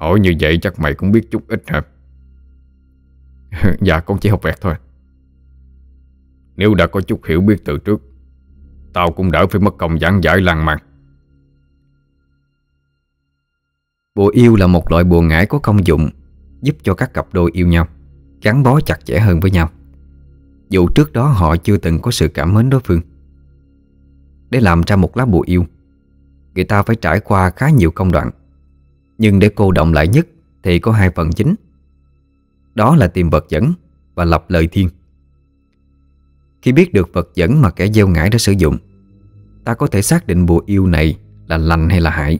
"Hỏi như vậy chắc mày cũng biết chút ít hả?" "Dạ, con chỉ học vẹt thôi." "Nếu đã có chút hiểu biết từ trước, tao cũng đỡ phải mất công giảng giải lan man." Bùa yêu là một loại bùa ngải có công dụng giúp cho các cặp đôi yêu nhau gắn bó chặt chẽ hơn với nhau, dù trước đó họ chưa từng có sự cảm mến đối phương. Để làm ra một lá bùa yêu, người ta phải trải qua khá nhiều công đoạn, nhưng để cô động lại nhất thì có hai phần chính, đó là tìm vật dẫn và lập lời thiên. Khi biết được vật dẫn mà kẻ gieo ngải đã sử dụng, ta có thể xác định bùa yêu này là lành hay là hại.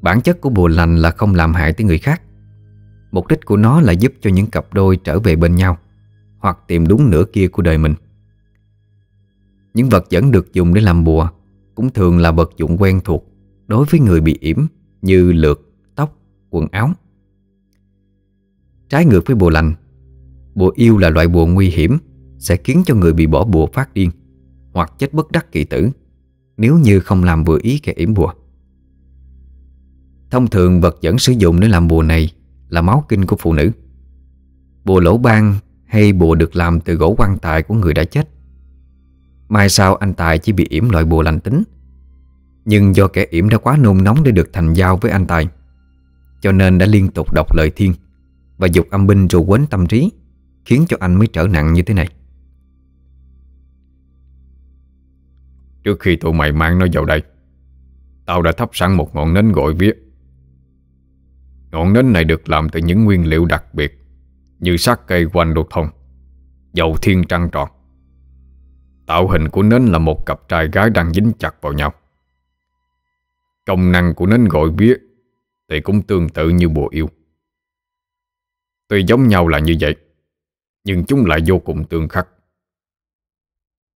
Bản chất của bùa lành là không làm hại tới người khác. Mục đích của nó là giúp cho những cặp đôi trở về bên nhau hoặc tìm đúng nửa kia của đời mình. Những vật dẫn được dùng để làm bùa cũng thường là vật dụng quen thuộc đối với người bị yểm như lược, tóc, quần áo. Trái ngược với bùa lành, bùa yêu là loại bùa nguy hiểm, sẽ khiến cho người bị bỏ bùa phát điên hoặc chết bất đắc kỳ tử nếu như không làm vừa ý kẻ yểm bùa. Thông thường vật dẫn sử dụng để làm bùa này là máu kinh của phụ nữ, bùa lỗ ban hay bùa được làm từ gỗ quan tài của người đã chết. Mai sau anh Tài chỉ bị yểm loại bùa lành tính, nhưng do kẻ yểm đã quá nôn nóng để được thành giao với anh Tài, cho nên đã liên tục đọc lời thiên và dục âm binh rồi quến tâm trí, khiến cho anh mới trở nặng như thế này. "Trước khi tụi mày mang nó vào đây, tao đã thắp sẵn một ngọn nến gọi vía. Ngọn nến này được làm từ những nguyên liệu đặc biệt như xác cây quanh đột thông, dầu thiên trăng tròn. Tạo hình của nến là một cặp trai gái đang dính chặt vào nhau. Công năng của nến gọi vía thì cũng tương tự như bùa yêu. Tuy giống nhau là như vậy, nhưng chúng lại vô cùng tương khắc.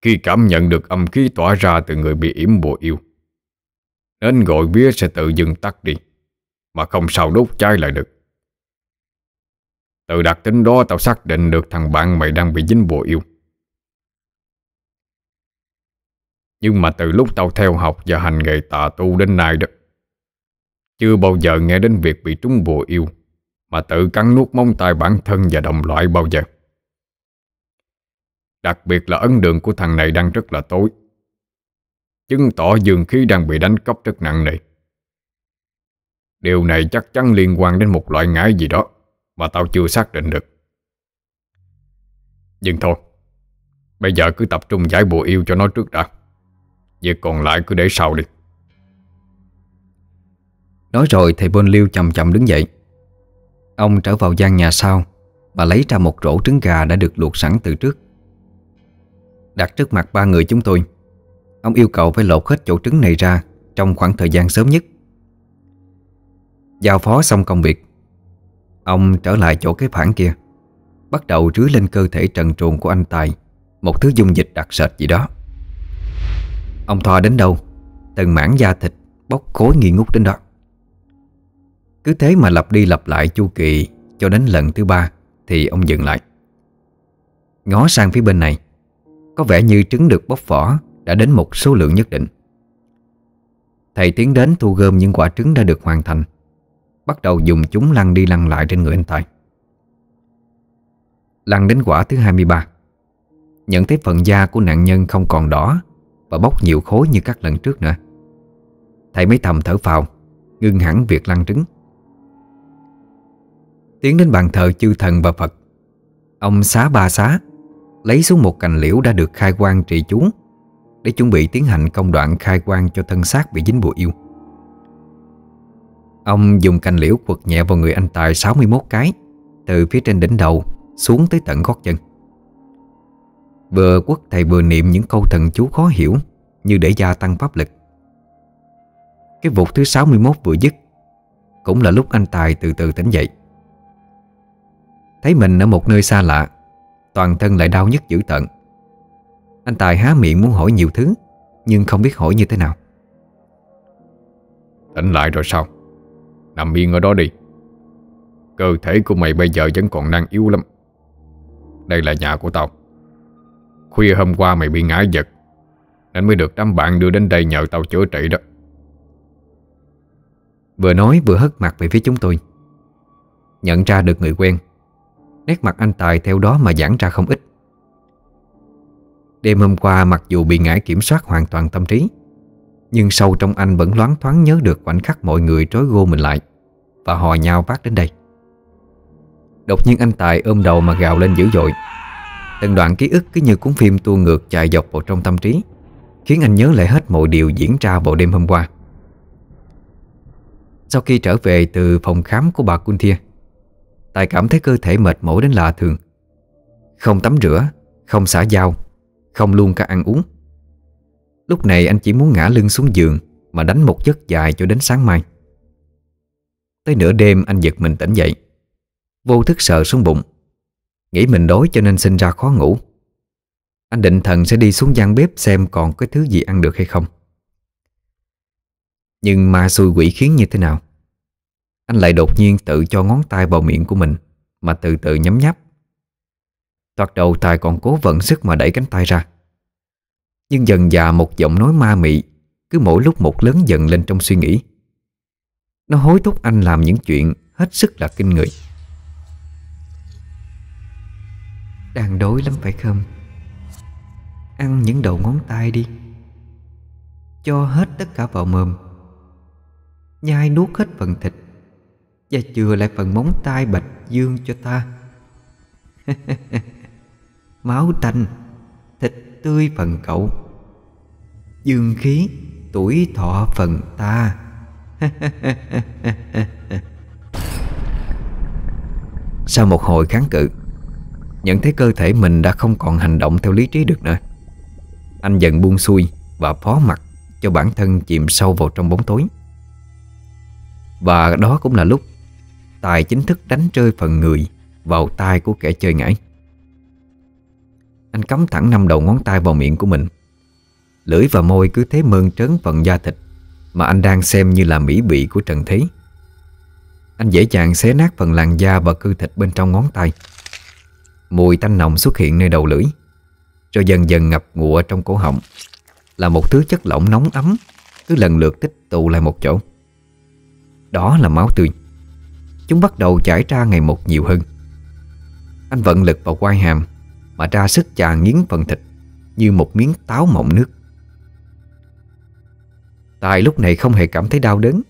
Khi cảm nhận được âm khí tỏa ra từ người bị yểm bùa yêu, nến gọi vía sẽ tự dưng tắt đi mà không sao đốt cháy lại được. Từ đặc tính đó tao xác định được thằng bạn mày đang bị dính bùa yêu. Nhưng mà từ lúc tao theo học và hành nghề tà tu đến nay đó, chưa bao giờ nghe đến việc bị trúng bùa yêu mà tự cắn nuốt móng tay bản thân và đồng loại bao giờ. Đặc biệt là ấn đường của thằng này đang rất là tối, chứng tỏ dương khí đang bị đánh cắp rất nặng nề. Điều này chắc chắn liên quan đến một loại ngải gì đó mà tao chưa xác định được. Nhưng thôi, bây giờ cứ tập trung giải bùa yêu cho nó trước đã, việc còn lại cứ để sau đi." Nói rồi thầy Bôn Liêu chậm chậm đứng dậy. Ông trở vào gian nhà sau và lấy ra một rổ trứng gà đã được luộc sẵn từ trước. Đặt trước mặt ba người chúng tôi, ông yêu cầu phải lột hết chỗ trứng này ra trong khoảng thời gian sớm nhất. Giao phó xong công việc, ông trở lại chỗ cái phản kia, bắt đầu rưới lên cơ thể trần truồng của anh Tài một thứ dung dịch đặc sệt gì đó. Ông thoa đến đâu, từng mảng da thịt bốc khối nghi ngút đến đó. Cứ thế mà lặp đi lặp lại chu kỳ cho đến lần thứ ba thì ông dừng lại. Ngó sang phía bên này, có vẻ như trứng được bóc vỏ đã đến một số lượng nhất định. Thầy tiến đến thu gom những quả trứng đã được hoàn thành, bắt đầu dùng chúng lăn đi lăn lại trên người anh Tài. Lăn đến quả thứ hai mươi ba, nhận thấy phần da của nạn nhân không còn đỏ và bóc nhiều khối như các lần trước nữa. Thầy mới thầm thở phào, ngưng hẳn việc lăn trứng. Tiến đến bàn thờ chư thần và Phật, ông xá ba xá lấy xuống một cành liễu đã được khai quang trì chú để chuẩn bị tiến hành công đoạn khai quang cho thân xác bị dính bùa yêu. Ông dùng cành liễu quật nhẹ vào người anh Tài sáu mươi mốt cái, từ phía trên đỉnh đầu xuống tới tận gót chân. Vừa quất thầy vừa niệm những câu thần chú khó hiểu như để gia tăng pháp lực. Cái vụt thứ sáu mươi mốt vừa dứt cũng là lúc anh Tài từ từ tỉnh dậy. Thấy mình ở một nơi xa lạ, toàn thân lại đau nhức dữ tợn. Anh Tài há miệng muốn hỏi nhiều thứ, nhưng không biết hỏi như thế nào. Tỉnh lại rồi sao? Nằm yên ở đó đi. Cơ thể của mày bây giờ vẫn còn đang yếu lắm. Đây là nhà của tao. Khuya hôm qua mày bị ngã giật nên mới được đám bạn đưa đến đây nhờ tao chữa trị đó. Vừa nói vừa hất mặt về phía chúng tôi. Nhận ra được người quen, nét mặt anh Tài theo đó mà giãn ra không ít. Đêm hôm qua mặc dù bị ngã kiểm soát hoàn toàn tâm trí, nhưng sâu trong anh vẫn loáng thoáng nhớ được khoảnh khắc mọi người trói gô mình lại và hò nhau vác đến đây. Đột nhiên anh Tài ôm đầu mà gào lên dữ dội. Từng đoạn ký ức cứ như cuốn phim tua ngược chạy dọc vào trong tâm trí, khiến anh nhớ lại hết mọi điều diễn ra vào đêm hôm qua. Sau khi trở về từ phòng khám của bà Kunthia, Tài cảm thấy cơ thể mệt mỏi đến lạ thường. Không tắm rửa, không xả dao, không luôn cả ăn uống. Lúc này anh chỉ muốn ngã lưng xuống giường mà đánh một giấc dài cho đến sáng mai. Tới nửa đêm anh giật mình tỉnh dậy, vô thức sờ xuống bụng, nghĩ mình đói cho nên sinh ra khó ngủ. Anh định thần sẽ đi xuống gian bếp xem còn cái thứ gì ăn được hay không. Nhưng ma xui quỷ khiến như thế nào, anh lại đột nhiên tự cho ngón tay vào miệng của mình mà từ từ nhấm nháp. Thoạt đầu Tài còn cố vận sức mà đẩy cánh tay ra, nhưng dần dà một giọng nói ma mị cứ mỗi lúc một lớn dần lên trong suy nghĩ. Nó hối thúc anh làm những chuyện hết sức là kinh người. Đang đói lắm phải không? Ăn những đầu ngón tay đi, cho hết tất cả vào mồm, nhai nuốt hết phần thịt và chừa lại phần móng tay bạch dương cho ta. Máu tanh, thịt tươi phần cậu, dương khí, tuổi thọ phần ta. Sau một hồi kháng cự, nhận thấy cơ thể mình đã không còn hành động theo lý trí được nữa, anh dần buông xuôi và phó mặc cho bản thân chìm sâu vào trong bóng tối. Và đó cũng là lúc Tài chính thức đánh rơi phần người vào tay của kẻ chơi ngải. Anh cắm thẳng năm đầu ngón tay vào miệng của mình, lưỡi và môi cứ thế mơn trớn phần da thịt mà anh đang xem như là mỹ vị của trần thế. Anh dễ dàng xé nát phần làn da và cơ thịt bên trong ngón tay. Mùi tanh nồng xuất hiện nơi đầu lưỡi, rồi dần dần ngập ngụa trong cổ họng, là một thứ chất lỏng nóng ấm cứ lần lượt tích tụ lại một chỗ. Đó là máu tươi. Chúng bắt đầu chảy ra ngày một nhiều hơn. Anh vận lực vào quai hàm mà ra sức chà nghiến phần thịt như một miếng táo mọng nước. Tài lúc này không hề cảm thấy đau đớn,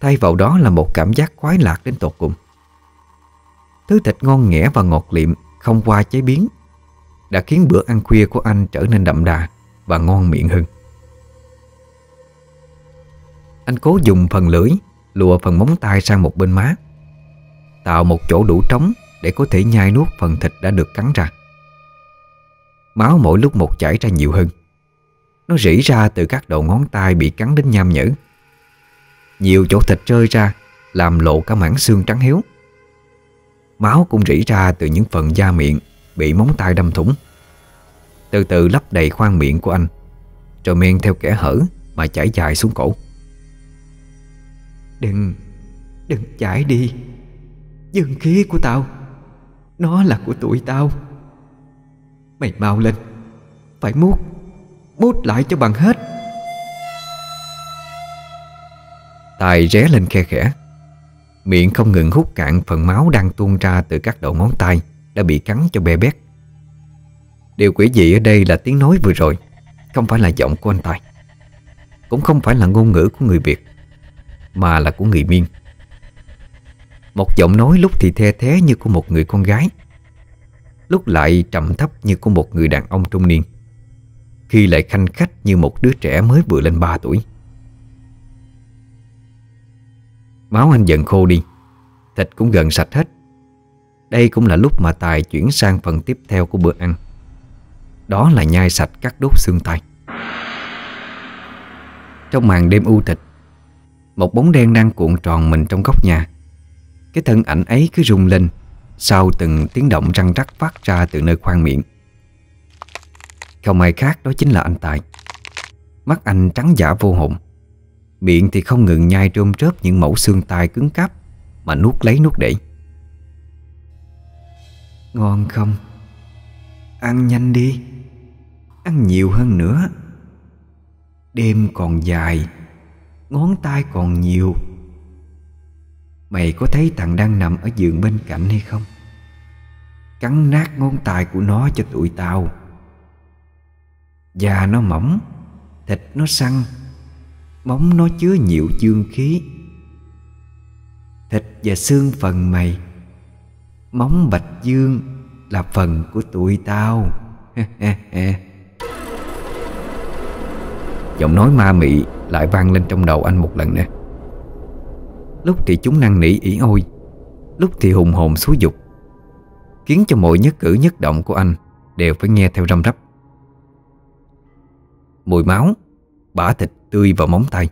thay vào đó là một cảm giác khoái lạc đến tột cùng. Thứ thịt ngon nghẻ và ngọt liệm không qua chế biến đã khiến bữa ăn khuya của anh trở nên đậm đà và ngon miệng hơn. Anh cố dùng phần lưỡi lùa phần móng tay sang một bên má, tạo một chỗ đủ trống để có thể nhai nuốt phần thịt đã được cắn ra. Máu mỗi lúc một chảy ra nhiều hơn. Nó rỉ ra từ các đầu ngón tay bị cắn đến nham nhở. Nhiều chỗ thịt rơi ra làm lộ cả mảng xương trắng héo. Máu cũng rỉ ra từ những phần da miệng bị móng tay đâm thủng, từ từ lấp đầy khoang miệng của anh, rồi men theo kẽ hở mà chảy dài xuống cổ. Đừng, Đừng chạy đi. Dương khí của tao, nó là của tụi tao. Mày mau lên, phải mút, mút lại cho bằng hết. Tài ré lên khe khẽ, miệng không ngừng hút cạn phần máu đang tuôn ra từ các đầu ngón tay đã bị cắn cho bê bét. Điều quỷ dị ở đây là tiếng nói vừa rồi không phải là giọng của anh Tài, cũng không phải là ngôn ngữ của người Việt, mà là của người Miên. Một giọng nói lúc thì the thé như của một người con gái, lúc lại trầm thấp như của một người đàn ông trung niên, khi lại khanh khách như một đứa trẻ mới vừa lên ba tuổi. Máu anh dần khô đi, thịt cũng gần sạch hết. Đây cũng là lúc mà Tài chuyển sang phần tiếp theo của bữa ăn, đó là nhai sạch các đốt xương tay. Trong màn đêm u tịch, một bóng đen đang cuộn tròn mình trong góc nhà. Cái thân ảnh ấy cứ rung lên sau từng tiếng động răng rắc phát ra từ nơi khoang miệng. Không ai khác, đó chính là anh Tài. Mắt anh trắng dã vô hồn, miệng thì không ngừng nhai rôm rớp những mẩu xương tai cứng cáp mà nuốt lấy nuốt để. Ngon không? Ăn nhanh đi, ăn nhiều hơn nữa. Đêm còn dài, ngón tay còn nhiều. Mày có thấy thằng đang nằm ở giường bên cạnh hay không? Cắn nát ngón tay của nó cho tụi tao. Da nó mỏng, thịt nó săn, móng nó chứa nhiều dương khí. Thịt và xương phần mày, móng bạch dương là phần của tụi tao. Giọng nói ma mị lại vang lên trong đầu anh một lần nữa. Lúc thì chúng năn nỉ ỉ ôi, lúc thì hùng hồn xúi giục, khiến cho mọi nhất cử nhất động của anh đều phải nghe theo răm rắp. Mùi máu, bã thịt tươi vào móng tay.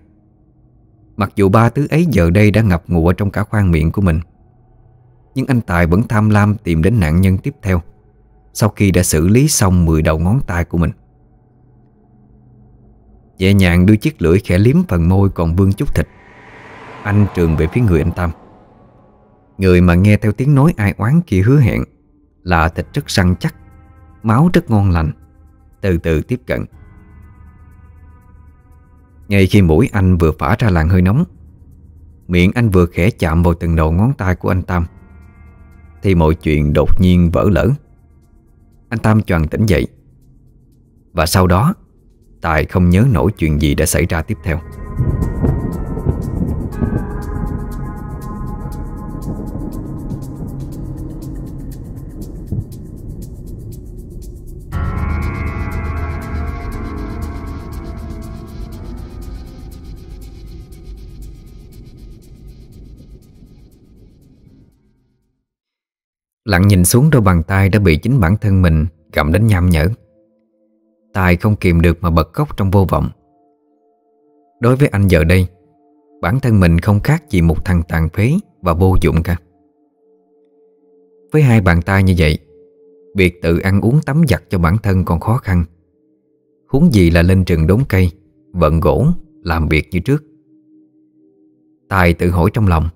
Mặc dù ba thứ ấy giờ đây đã ngập ngụa trong cả khoang miệng của mình, nhưng anh Tài vẫn tham lam tìm đến nạn nhân tiếp theo sau khi đã xử lý xong mười đầu ngón tay của mình. Nhẹ nhàng đưa chiếc lưỡi khẽ liếm phần môi còn vương chút thịt, anh trườn về phía người anh Tam, người mà nghe theo tiếng nói ai oán kia hứa hẹn là thịt rất săn chắc, máu rất ngon lành. Từ từ tiếp cận. Ngay khi mũi anh vừa phả ra làn hơi nóng, miệng anh vừa khẽ chạm vào từng đầu ngón tay của anh Tam, thì mọi chuyện đột nhiên vỡ lở. Anh Tam choàng tỉnh dậy, và sau đó Tài không nhớ nổi chuyện gì đã xảy ra tiếp theo. Lặng nhìn xuống đôi bàn tay đã bị chính bản thân mình gặm đến nham nhở, Tài không kìm được mà bật khóc trong vô vọng. Đối với anh giờ đây, bản thân mình không khác gì một thằng tàn phế và vô dụng cả. Với hai bàn tay như vậy, việc tự ăn uống tắm giặt cho bản thân còn khó khăn, huống gì là lên rừng đốn cây, vận gỗ, làm việc như trước. Tài tự hỏi trong lòng,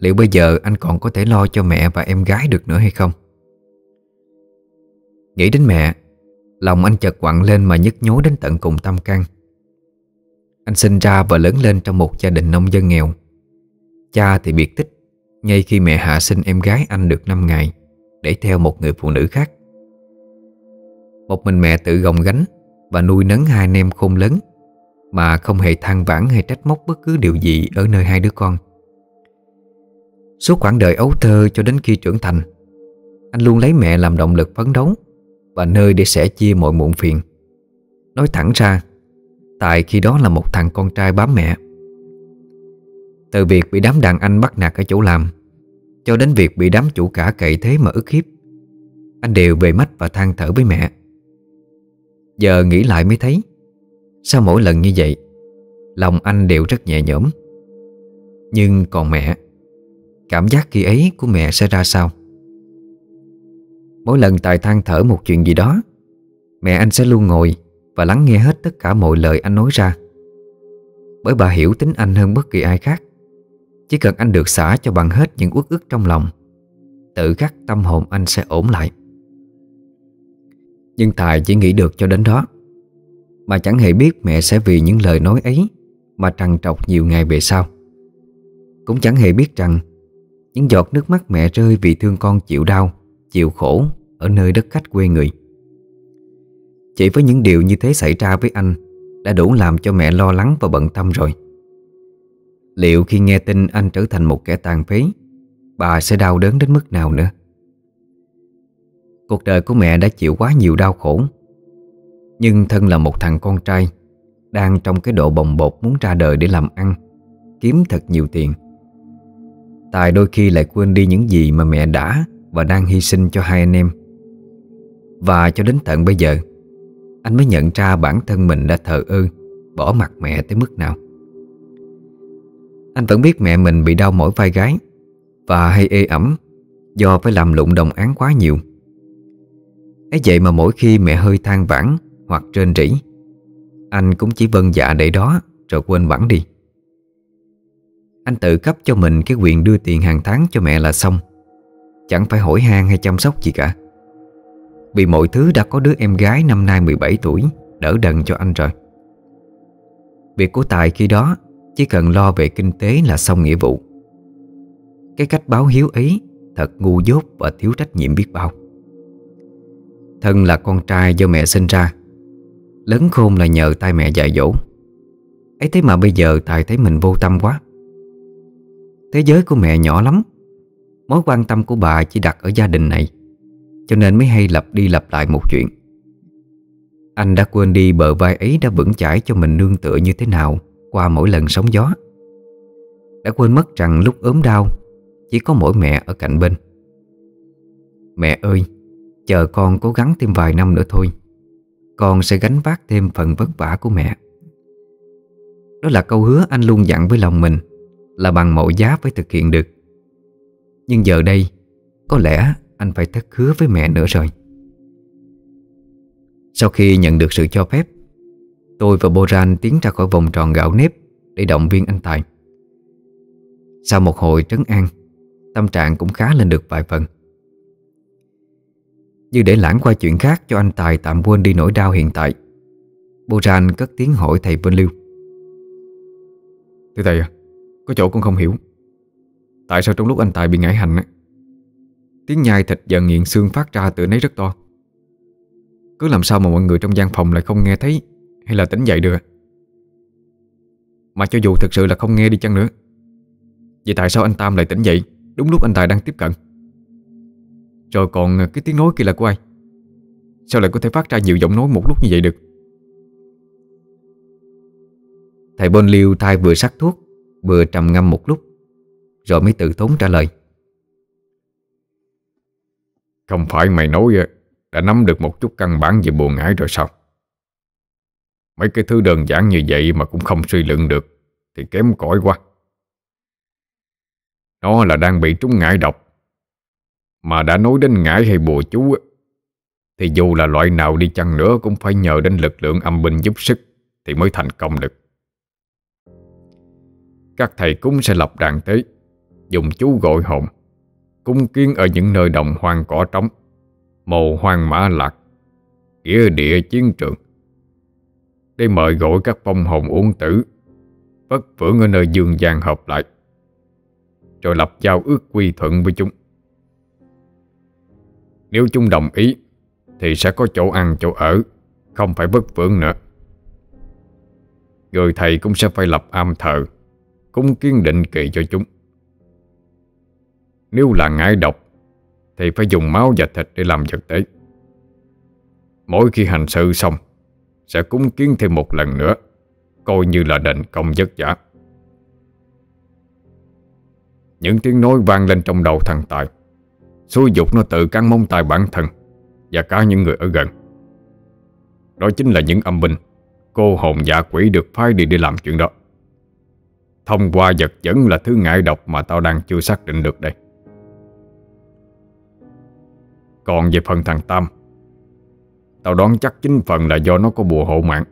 liệu bây giờ anh còn có thể lo cho mẹ và em gái được nữa hay không? Nghĩ đến mẹ, lòng anh chợt quặn lên mà nhức nhối đến tận cùng tâm can. Anh sinh ra và lớn lên trong một gia đình nông dân nghèo. Cha thì biệt tích ngay khi mẹ hạ sinh em gái anh được năm ngày để theo một người phụ nữ khác. Một mình mẹ tự gồng gánh và nuôi nấng hai anh em khôn lớn mà không hề than vãn hay trách móc bất cứ điều gì ở nơi hai đứa con. Suốt quãng đời ấu thơ cho đến khi trưởng thành, anh luôn lấy mẹ làm động lực phấn đấu và nơi để sẻ chia mọi muộn phiền. Nói thẳng ra, Tài khi đó là một thằng con trai bám mẹ. Từ việc bị đám đàn anh bắt nạt ở chỗ làm cho đến việc bị đám chủ cả cậy thế mà ức hiếp, anh đều về mách và than thở với mẹ. Giờ nghĩ lại mới thấy, sau mỗi lần như vậy, lòng anh đều rất nhẹ nhõm. Nhưng còn mẹ, cảm giác khi ấy của mẹ sẽ ra sao? Mỗi lần Tài than thở một chuyện gì đó, mẹ anh sẽ luôn ngồi và lắng nghe hết tất cả mọi lời anh nói ra. Bởi bà hiểu tính anh hơn bất kỳ ai khác, Chỉ cần anh được xả cho bằng hết những uất ức trong lòng, tự khắc tâm hồn anh sẽ ổn lại. Nhưng Tài chỉ nghĩ được cho đến đó, mà chẳng hề biết mẹ sẽ vì những lời nói ấy mà trằn trọc nhiều ngày về sau. Cũng chẳng hề biết rằng những giọt nước mắt mẹ rơi vì thương con chịu đau, chịu khổ ở nơi đất khách quê người. Chỉ với những điều như thế xảy ra với anh đã đủ làm cho mẹ lo lắng và bận tâm rồi. Liệu khi nghe tin anh trở thành một kẻ tàn phế, bà sẽ đau đớn đến mức nào nữa? Cuộc đời của mẹ đã chịu quá nhiều đau khổ, nhưng thân là một thằng con trai đang trong cái độ bồng bột muốn ra đời để làm ăn, kiếm thật nhiều tiền, Tài đôi khi lại quên đi những gì mà mẹ đã và đang hy sinh cho hai anh em. Và cho đến tận bây giờ, anh mới nhận ra bản thân mình đã thờ ơ, bỏ mặc mẹ tới mức nào. Anh vẫn biết mẹ mình bị đau mỏi vai gáy và hay ê ẩm do phải làm lụng đồng áng quá nhiều. Ấy vậy mà mỗi khi mẹ hơi than vãn hoặc rên rỉ, anh cũng chỉ vâng dạ để đó rồi quên bẵng đi. Anh tự cấp cho mình cái quyền đưa tiền hàng tháng cho mẹ là xong, chẳng phải hỏi han hay chăm sóc gì cả, vì mọi thứ đã có đứa em gái năm nay mười bảy tuổi đỡ đần cho anh rồi. Việc của Tài khi đó chỉ cần lo về kinh tế là xong nghĩa vụ. Cái cách báo hiếu ấy thật ngu dốt và thiếu trách nhiệm biết bao. Thân là con trai do mẹ sinh ra, lớn khôn là nhờ tay mẹ dạy dỗ, ấy thế mà bây giờ Tài thấy mình vô tâm quá. Thế giới của mẹ nhỏ lắm, mối quan tâm của bà chỉ đặt ở gia đình này, cho nên mới hay lặp đi lặp lại một chuyện. Anh đã quên đi bờ vai ấy đã vững chãi cho mình nương tựa như thế nào qua mỗi lần sóng gió, đã quên mất rằng lúc ốm đau chỉ có mỗi mẹ ở cạnh bên. Mẹ ơi, chờ con cố gắng thêm vài năm nữa thôi, con sẽ gánh vác thêm phần vất vả của mẹ. Đó là câu hứa anh luôn dặn với lòng mình là bằng mọi giá phải thực hiện được. Nhưng giờ đây, có lẽ anh phải thất hứa với mẹ nữa rồi. Sau khi nhận được sự cho phép, tôi và Boran tiến ra khỏi vòng tròn gạo nếp để động viên anh Tài. Sau một hồi trấn an, tâm trạng cũng khá lên được vài phần. Như để lãng qua chuyện khác cho anh Tài tạm quên đi nỗi đau hiện tại, Boran cất tiếng hỏi thầy Vân Lưu: "Thưa thầy à, có chỗ con không hiểu. Tại sao trong lúc anh Tài bị ngải hành á, tiếng nhai thịt và nghiền xương phát ra từ nấy rất to? Cứ làm sao mà mọi người trong gian phòng lại không nghe thấy hay là tỉnh dậy được? Mà cho dù thực sự là không nghe đi chăng nữa, vậy tại sao anh Tam lại tỉnh dậy đúng lúc anh Tài đang tiếp cận? Rồi còn cái tiếng nói kia là của ai? Sao lại có thể phát ra nhiều giọng nói một lúc như vậy được?" Thầy Bôn Liêu thay vừa sắc thuốc vừa trầm ngâm một lúc, rồi mới tự thốn trả lời: "Không phải mày nói đã nắm được một chút căn bản về bùa ngải rồi sao? Mấy cái thứ đơn giản như vậy mà cũng không suy luận được thì kém cỏi quá. Nó là đang bị trúng ngải độc. Mà đã nói đến ngải hay bùa chú thì dù là loại nào đi chăng nữa cũng phải nhờ đến lực lượng âm binh giúp sức thì mới thành công được. Các thầy cúng sẽ lập đàn tế, dùng chú gọi hồn, cúng kiến ở những nơi đồng hoang cỏ trống, mồ hoang mã lạc, nghĩa địa chiến trường, để mời gọi các vong hồn uổng tử vất vưởng ở nơi dương gian hợp lại, rồi lập giao ước quy thuận với chúng. Nếu chúng đồng ý thì sẽ có chỗ ăn chỗ ở, không phải vất vưởng nữa. Người thầy cũng sẽ phải lập am thờ, cúng kiến định kỳ cho chúng. Nếu là ngải độc thì phải dùng máu và thịt để làm vật tế. Mỗi khi hành sự xong sẽ cúng kiến thêm một lần nữa, coi như là đền công vất vả." Những tiếng nói vang lên trong đầu thằng Tài, xúi giục nó tự cắn móng tay bản thân và cả những người ở gần. Đó chính là những âm binh, cô hồn dạ quỷ được phái đi để làm chuyện đó. Thông qua vật dẫn là thứ ngải độc mà tao đang chưa xác định được đây. Còn về phần thằng Tam, tao đoán chắc chính phần là do nó có bùa hộ mạng.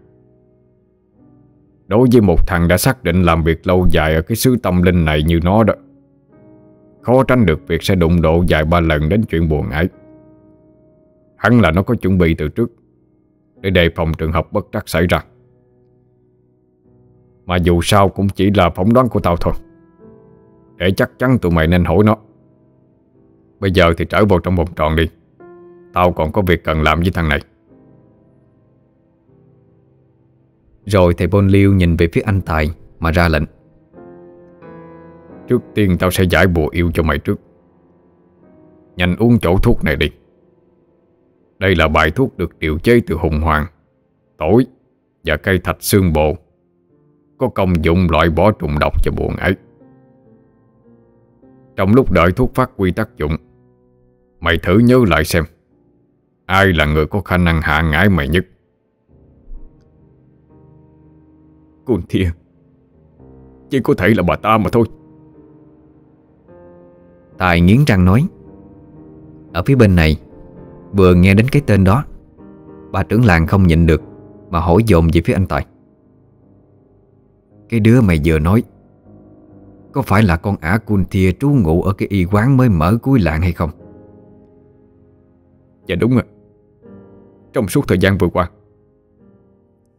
đối với một thằng đã xác định làm việc lâu dài ở cái xứ tâm linh này như nó đó, khó tránh được việc sẽ đụng độ vài ba lần đến chuyện buồn ấy. Hắn là nó có chuẩn bị từ trước để đề phòng trường hợp bất trắc xảy ra. Mà dù sao cũng chỉ là phỏng đoán của tao thôi. Để chắc chắn tụi mày nên hỏi nó. Bây giờ thì trở vào trong vòng tròn đi, tao còn có việc cần làm với thằng này. Rồi thầy Bôn Liêu nhìn về phía anh Tài mà ra lệnh. Trước tiên tao sẽ giải bùa yêu cho mày trước. Nhanh uống chỗ thuốc này đi. Đây là bài thuốc được điều chế từ hùng hoàng, tỏi và cây thạch xương bộ, có công dụng loại bỏ trùng độc cho buồn ấy. Trong lúc đợi thuốc phát huy tác dụng, mày thử nhớ lại xem ai là người có khả năng hạ ngãi mày nhất. Kunthia, chỉ có thể là bà ta mà thôi. Tài nghiến răng nói. Ở phía bên này, vừa nghe đến cái tên đó, bà trưởng làng không nhịn được mà hỏi dồn về phía anh Tài. Cái đứa mày vừa nói có phải là con ả Kunthia trú ngụ ở cái y quán mới mở cuối làng hay không? Dạ đúng rồi. Trong suốt thời gian vừa qua,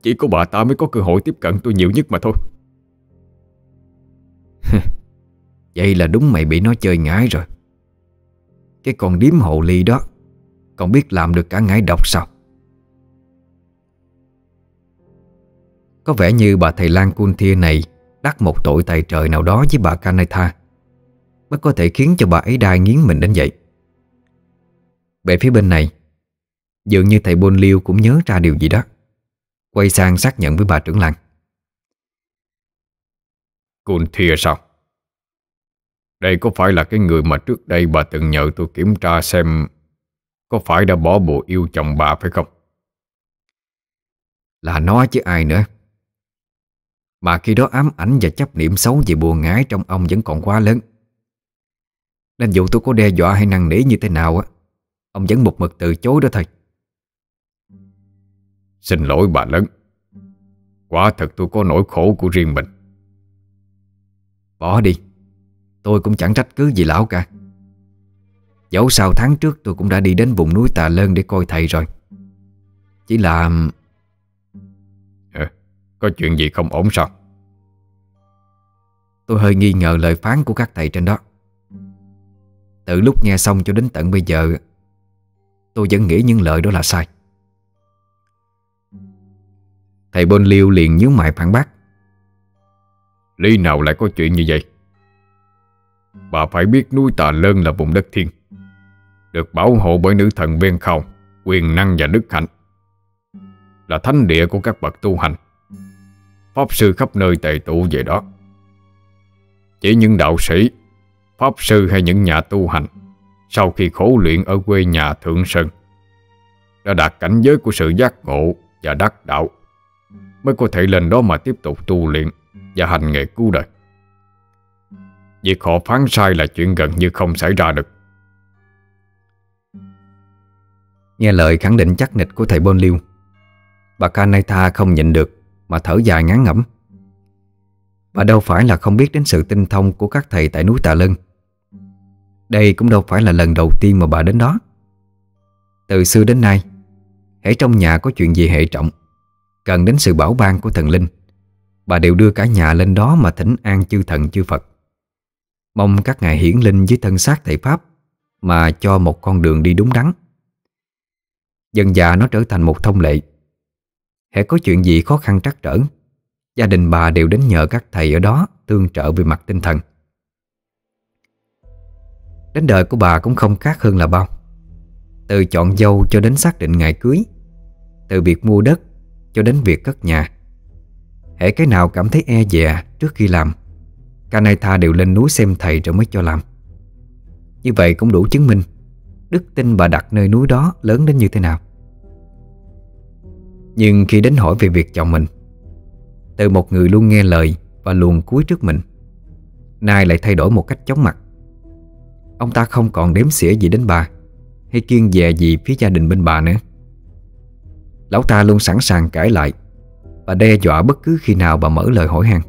chỉ có bà ta mới có cơ hội tiếp cận tôi nhiều nhất mà thôi. Vậy là đúng mày bị nó chơi ngãi rồi. Cái con điếm hồ ly đó còn biết làm được cả ngãi độc sao? Có vẻ như bà thầy lang Kunthia này đắc một tội tày trời nào đó với bà Kaneitha mới có thể khiến cho bà ấy đai nghiến mình đến vậy. Về phía bên này, dường như thầy Bôn Liêu cũng nhớ ra điều gì đó, quay sang xác nhận với bà trưởng làng. Kunthia sao? Đây có phải là cái người mà trước đây bà từng nhờ tôi kiểm tra xem có phải đã bỏ bùa yêu chồng bà phải không? Là nó chứ ai nữa. Mà khi đó ám ảnh và chấp niệm xấu về bùa ngải trong ông vẫn còn quá lớn, nên dù tôi có đe dọa hay năn nỉ như thế nào á, ông vẫn một mực từ chối đó thôi. Xin lỗi bà lớn, quả thật tôi có nỗi khổ của riêng mình. Bỏ đi, tôi cũng chẳng trách cứ gì lão cả. Dẫu sao tháng trước tôi cũng đã đi đến vùng núi Tà Lơn để coi thầy rồi. Chỉ là... À, có chuyện gì không ổn sao? Tôi hơi nghi ngờ lời phán của các thầy trên đó. Từ lúc nghe xong cho đến tận bây giờ, tôi vẫn nghĩ những lời đó là sai. Thầy Bôn Liêu liền nhíu mày phản bác. Lý nào lại có chuyện như vậy? Bà phải biết núi Tà Lơn là vùng đất thiên, được bảo hộ bởi nữ thần Vên Khâu, quyền năng và đức hạnh, là thánh địa của các bậc tu hành. Pháp sư khắp nơi tề tụ về đó. Chỉ những đạo sĩ, pháp sư hay những nhà tu hành sau khi khổ luyện ở quê nhà Thượng Sơn đã đạt cảnh giới của sự giác ngộ và đắc đạo mới có thể lên đó mà tiếp tục tu luyện và hành nghề cứu đời. Việc họ phán sai là chuyện gần như không xảy ra được. Nghe lời khẳng định chắc nịch của thầy Bôn Liêu, bà Kaneitha không nhịn được mà thở dài ngán ngẩm. Bà đâu phải là không biết đến sự tinh thông của các thầy tại núi Tà Lơn. Đây cũng đâu phải là lần đầu tiên mà bà đến đó. Từ xưa đến nay, hễ trong nhà có chuyện gì hệ trọng, cần đến sự bảo ban của thần linh, bà đều đưa cả nhà lên đó mà thỉnh an chư thần chư Phật, mong các ngài hiển linh dưới thân xác thầy pháp mà cho một con đường đi đúng đắn. Dần dà nó trở thành một thông lệ. Hễ có chuyện gì khó khăn trắc trở, gia đình bà đều đến nhờ các thầy ở đó tương trợ về mặt tinh thần. Đến đời của bà cũng không khác hơn là bao. Từ chọn dâu cho đến xác định ngày cưới, từ việc mua đất cho đến việc cất nhà, hễ cái nào cảm thấy e dè trước khi làm, Kaneitha đều lên núi xem thầy rồi mới cho làm. Như vậy cũng đủ chứng minh đức tin bà đặt nơi núi đó lớn đến như thế nào. Nhưng khi đến hỏi về việc chồng mình, từ một người luôn nghe lời và luồn cúi trước mình, nay lại thay đổi một cách chóng mặt. Ông ta không còn đếm xỉa gì đến bà hay kiêng dè gì phía gia đình bên bà nữa. Lão ta luôn sẵn sàng cãi lại và đe dọa bất cứ khi nào bà mở lời hỏi han.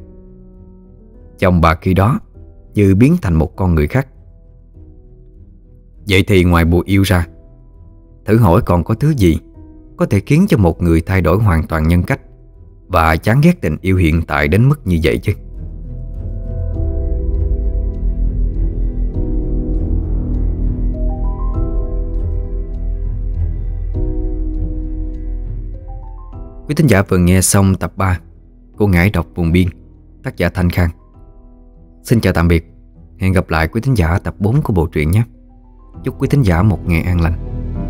Chồng bà khi đó như biến thành một con người khác. Vậy thì ngoài bùa yêu ra, thử hỏi còn có thứ gì có thể khiến cho một người thay đổi hoàn toàn nhân cách và chán ghét tình yêu hiện tại đến mức như vậy chứ? Quý thính giả vừa nghe xong tập ba của Ngải đọc vùng biên, tác giả Thanh Khang. Xin chào tạm biệt, hẹn gặp lại quý thính giả tập bốn của bộ truyện nhé. Chúc quý thính giả một ngày an lành.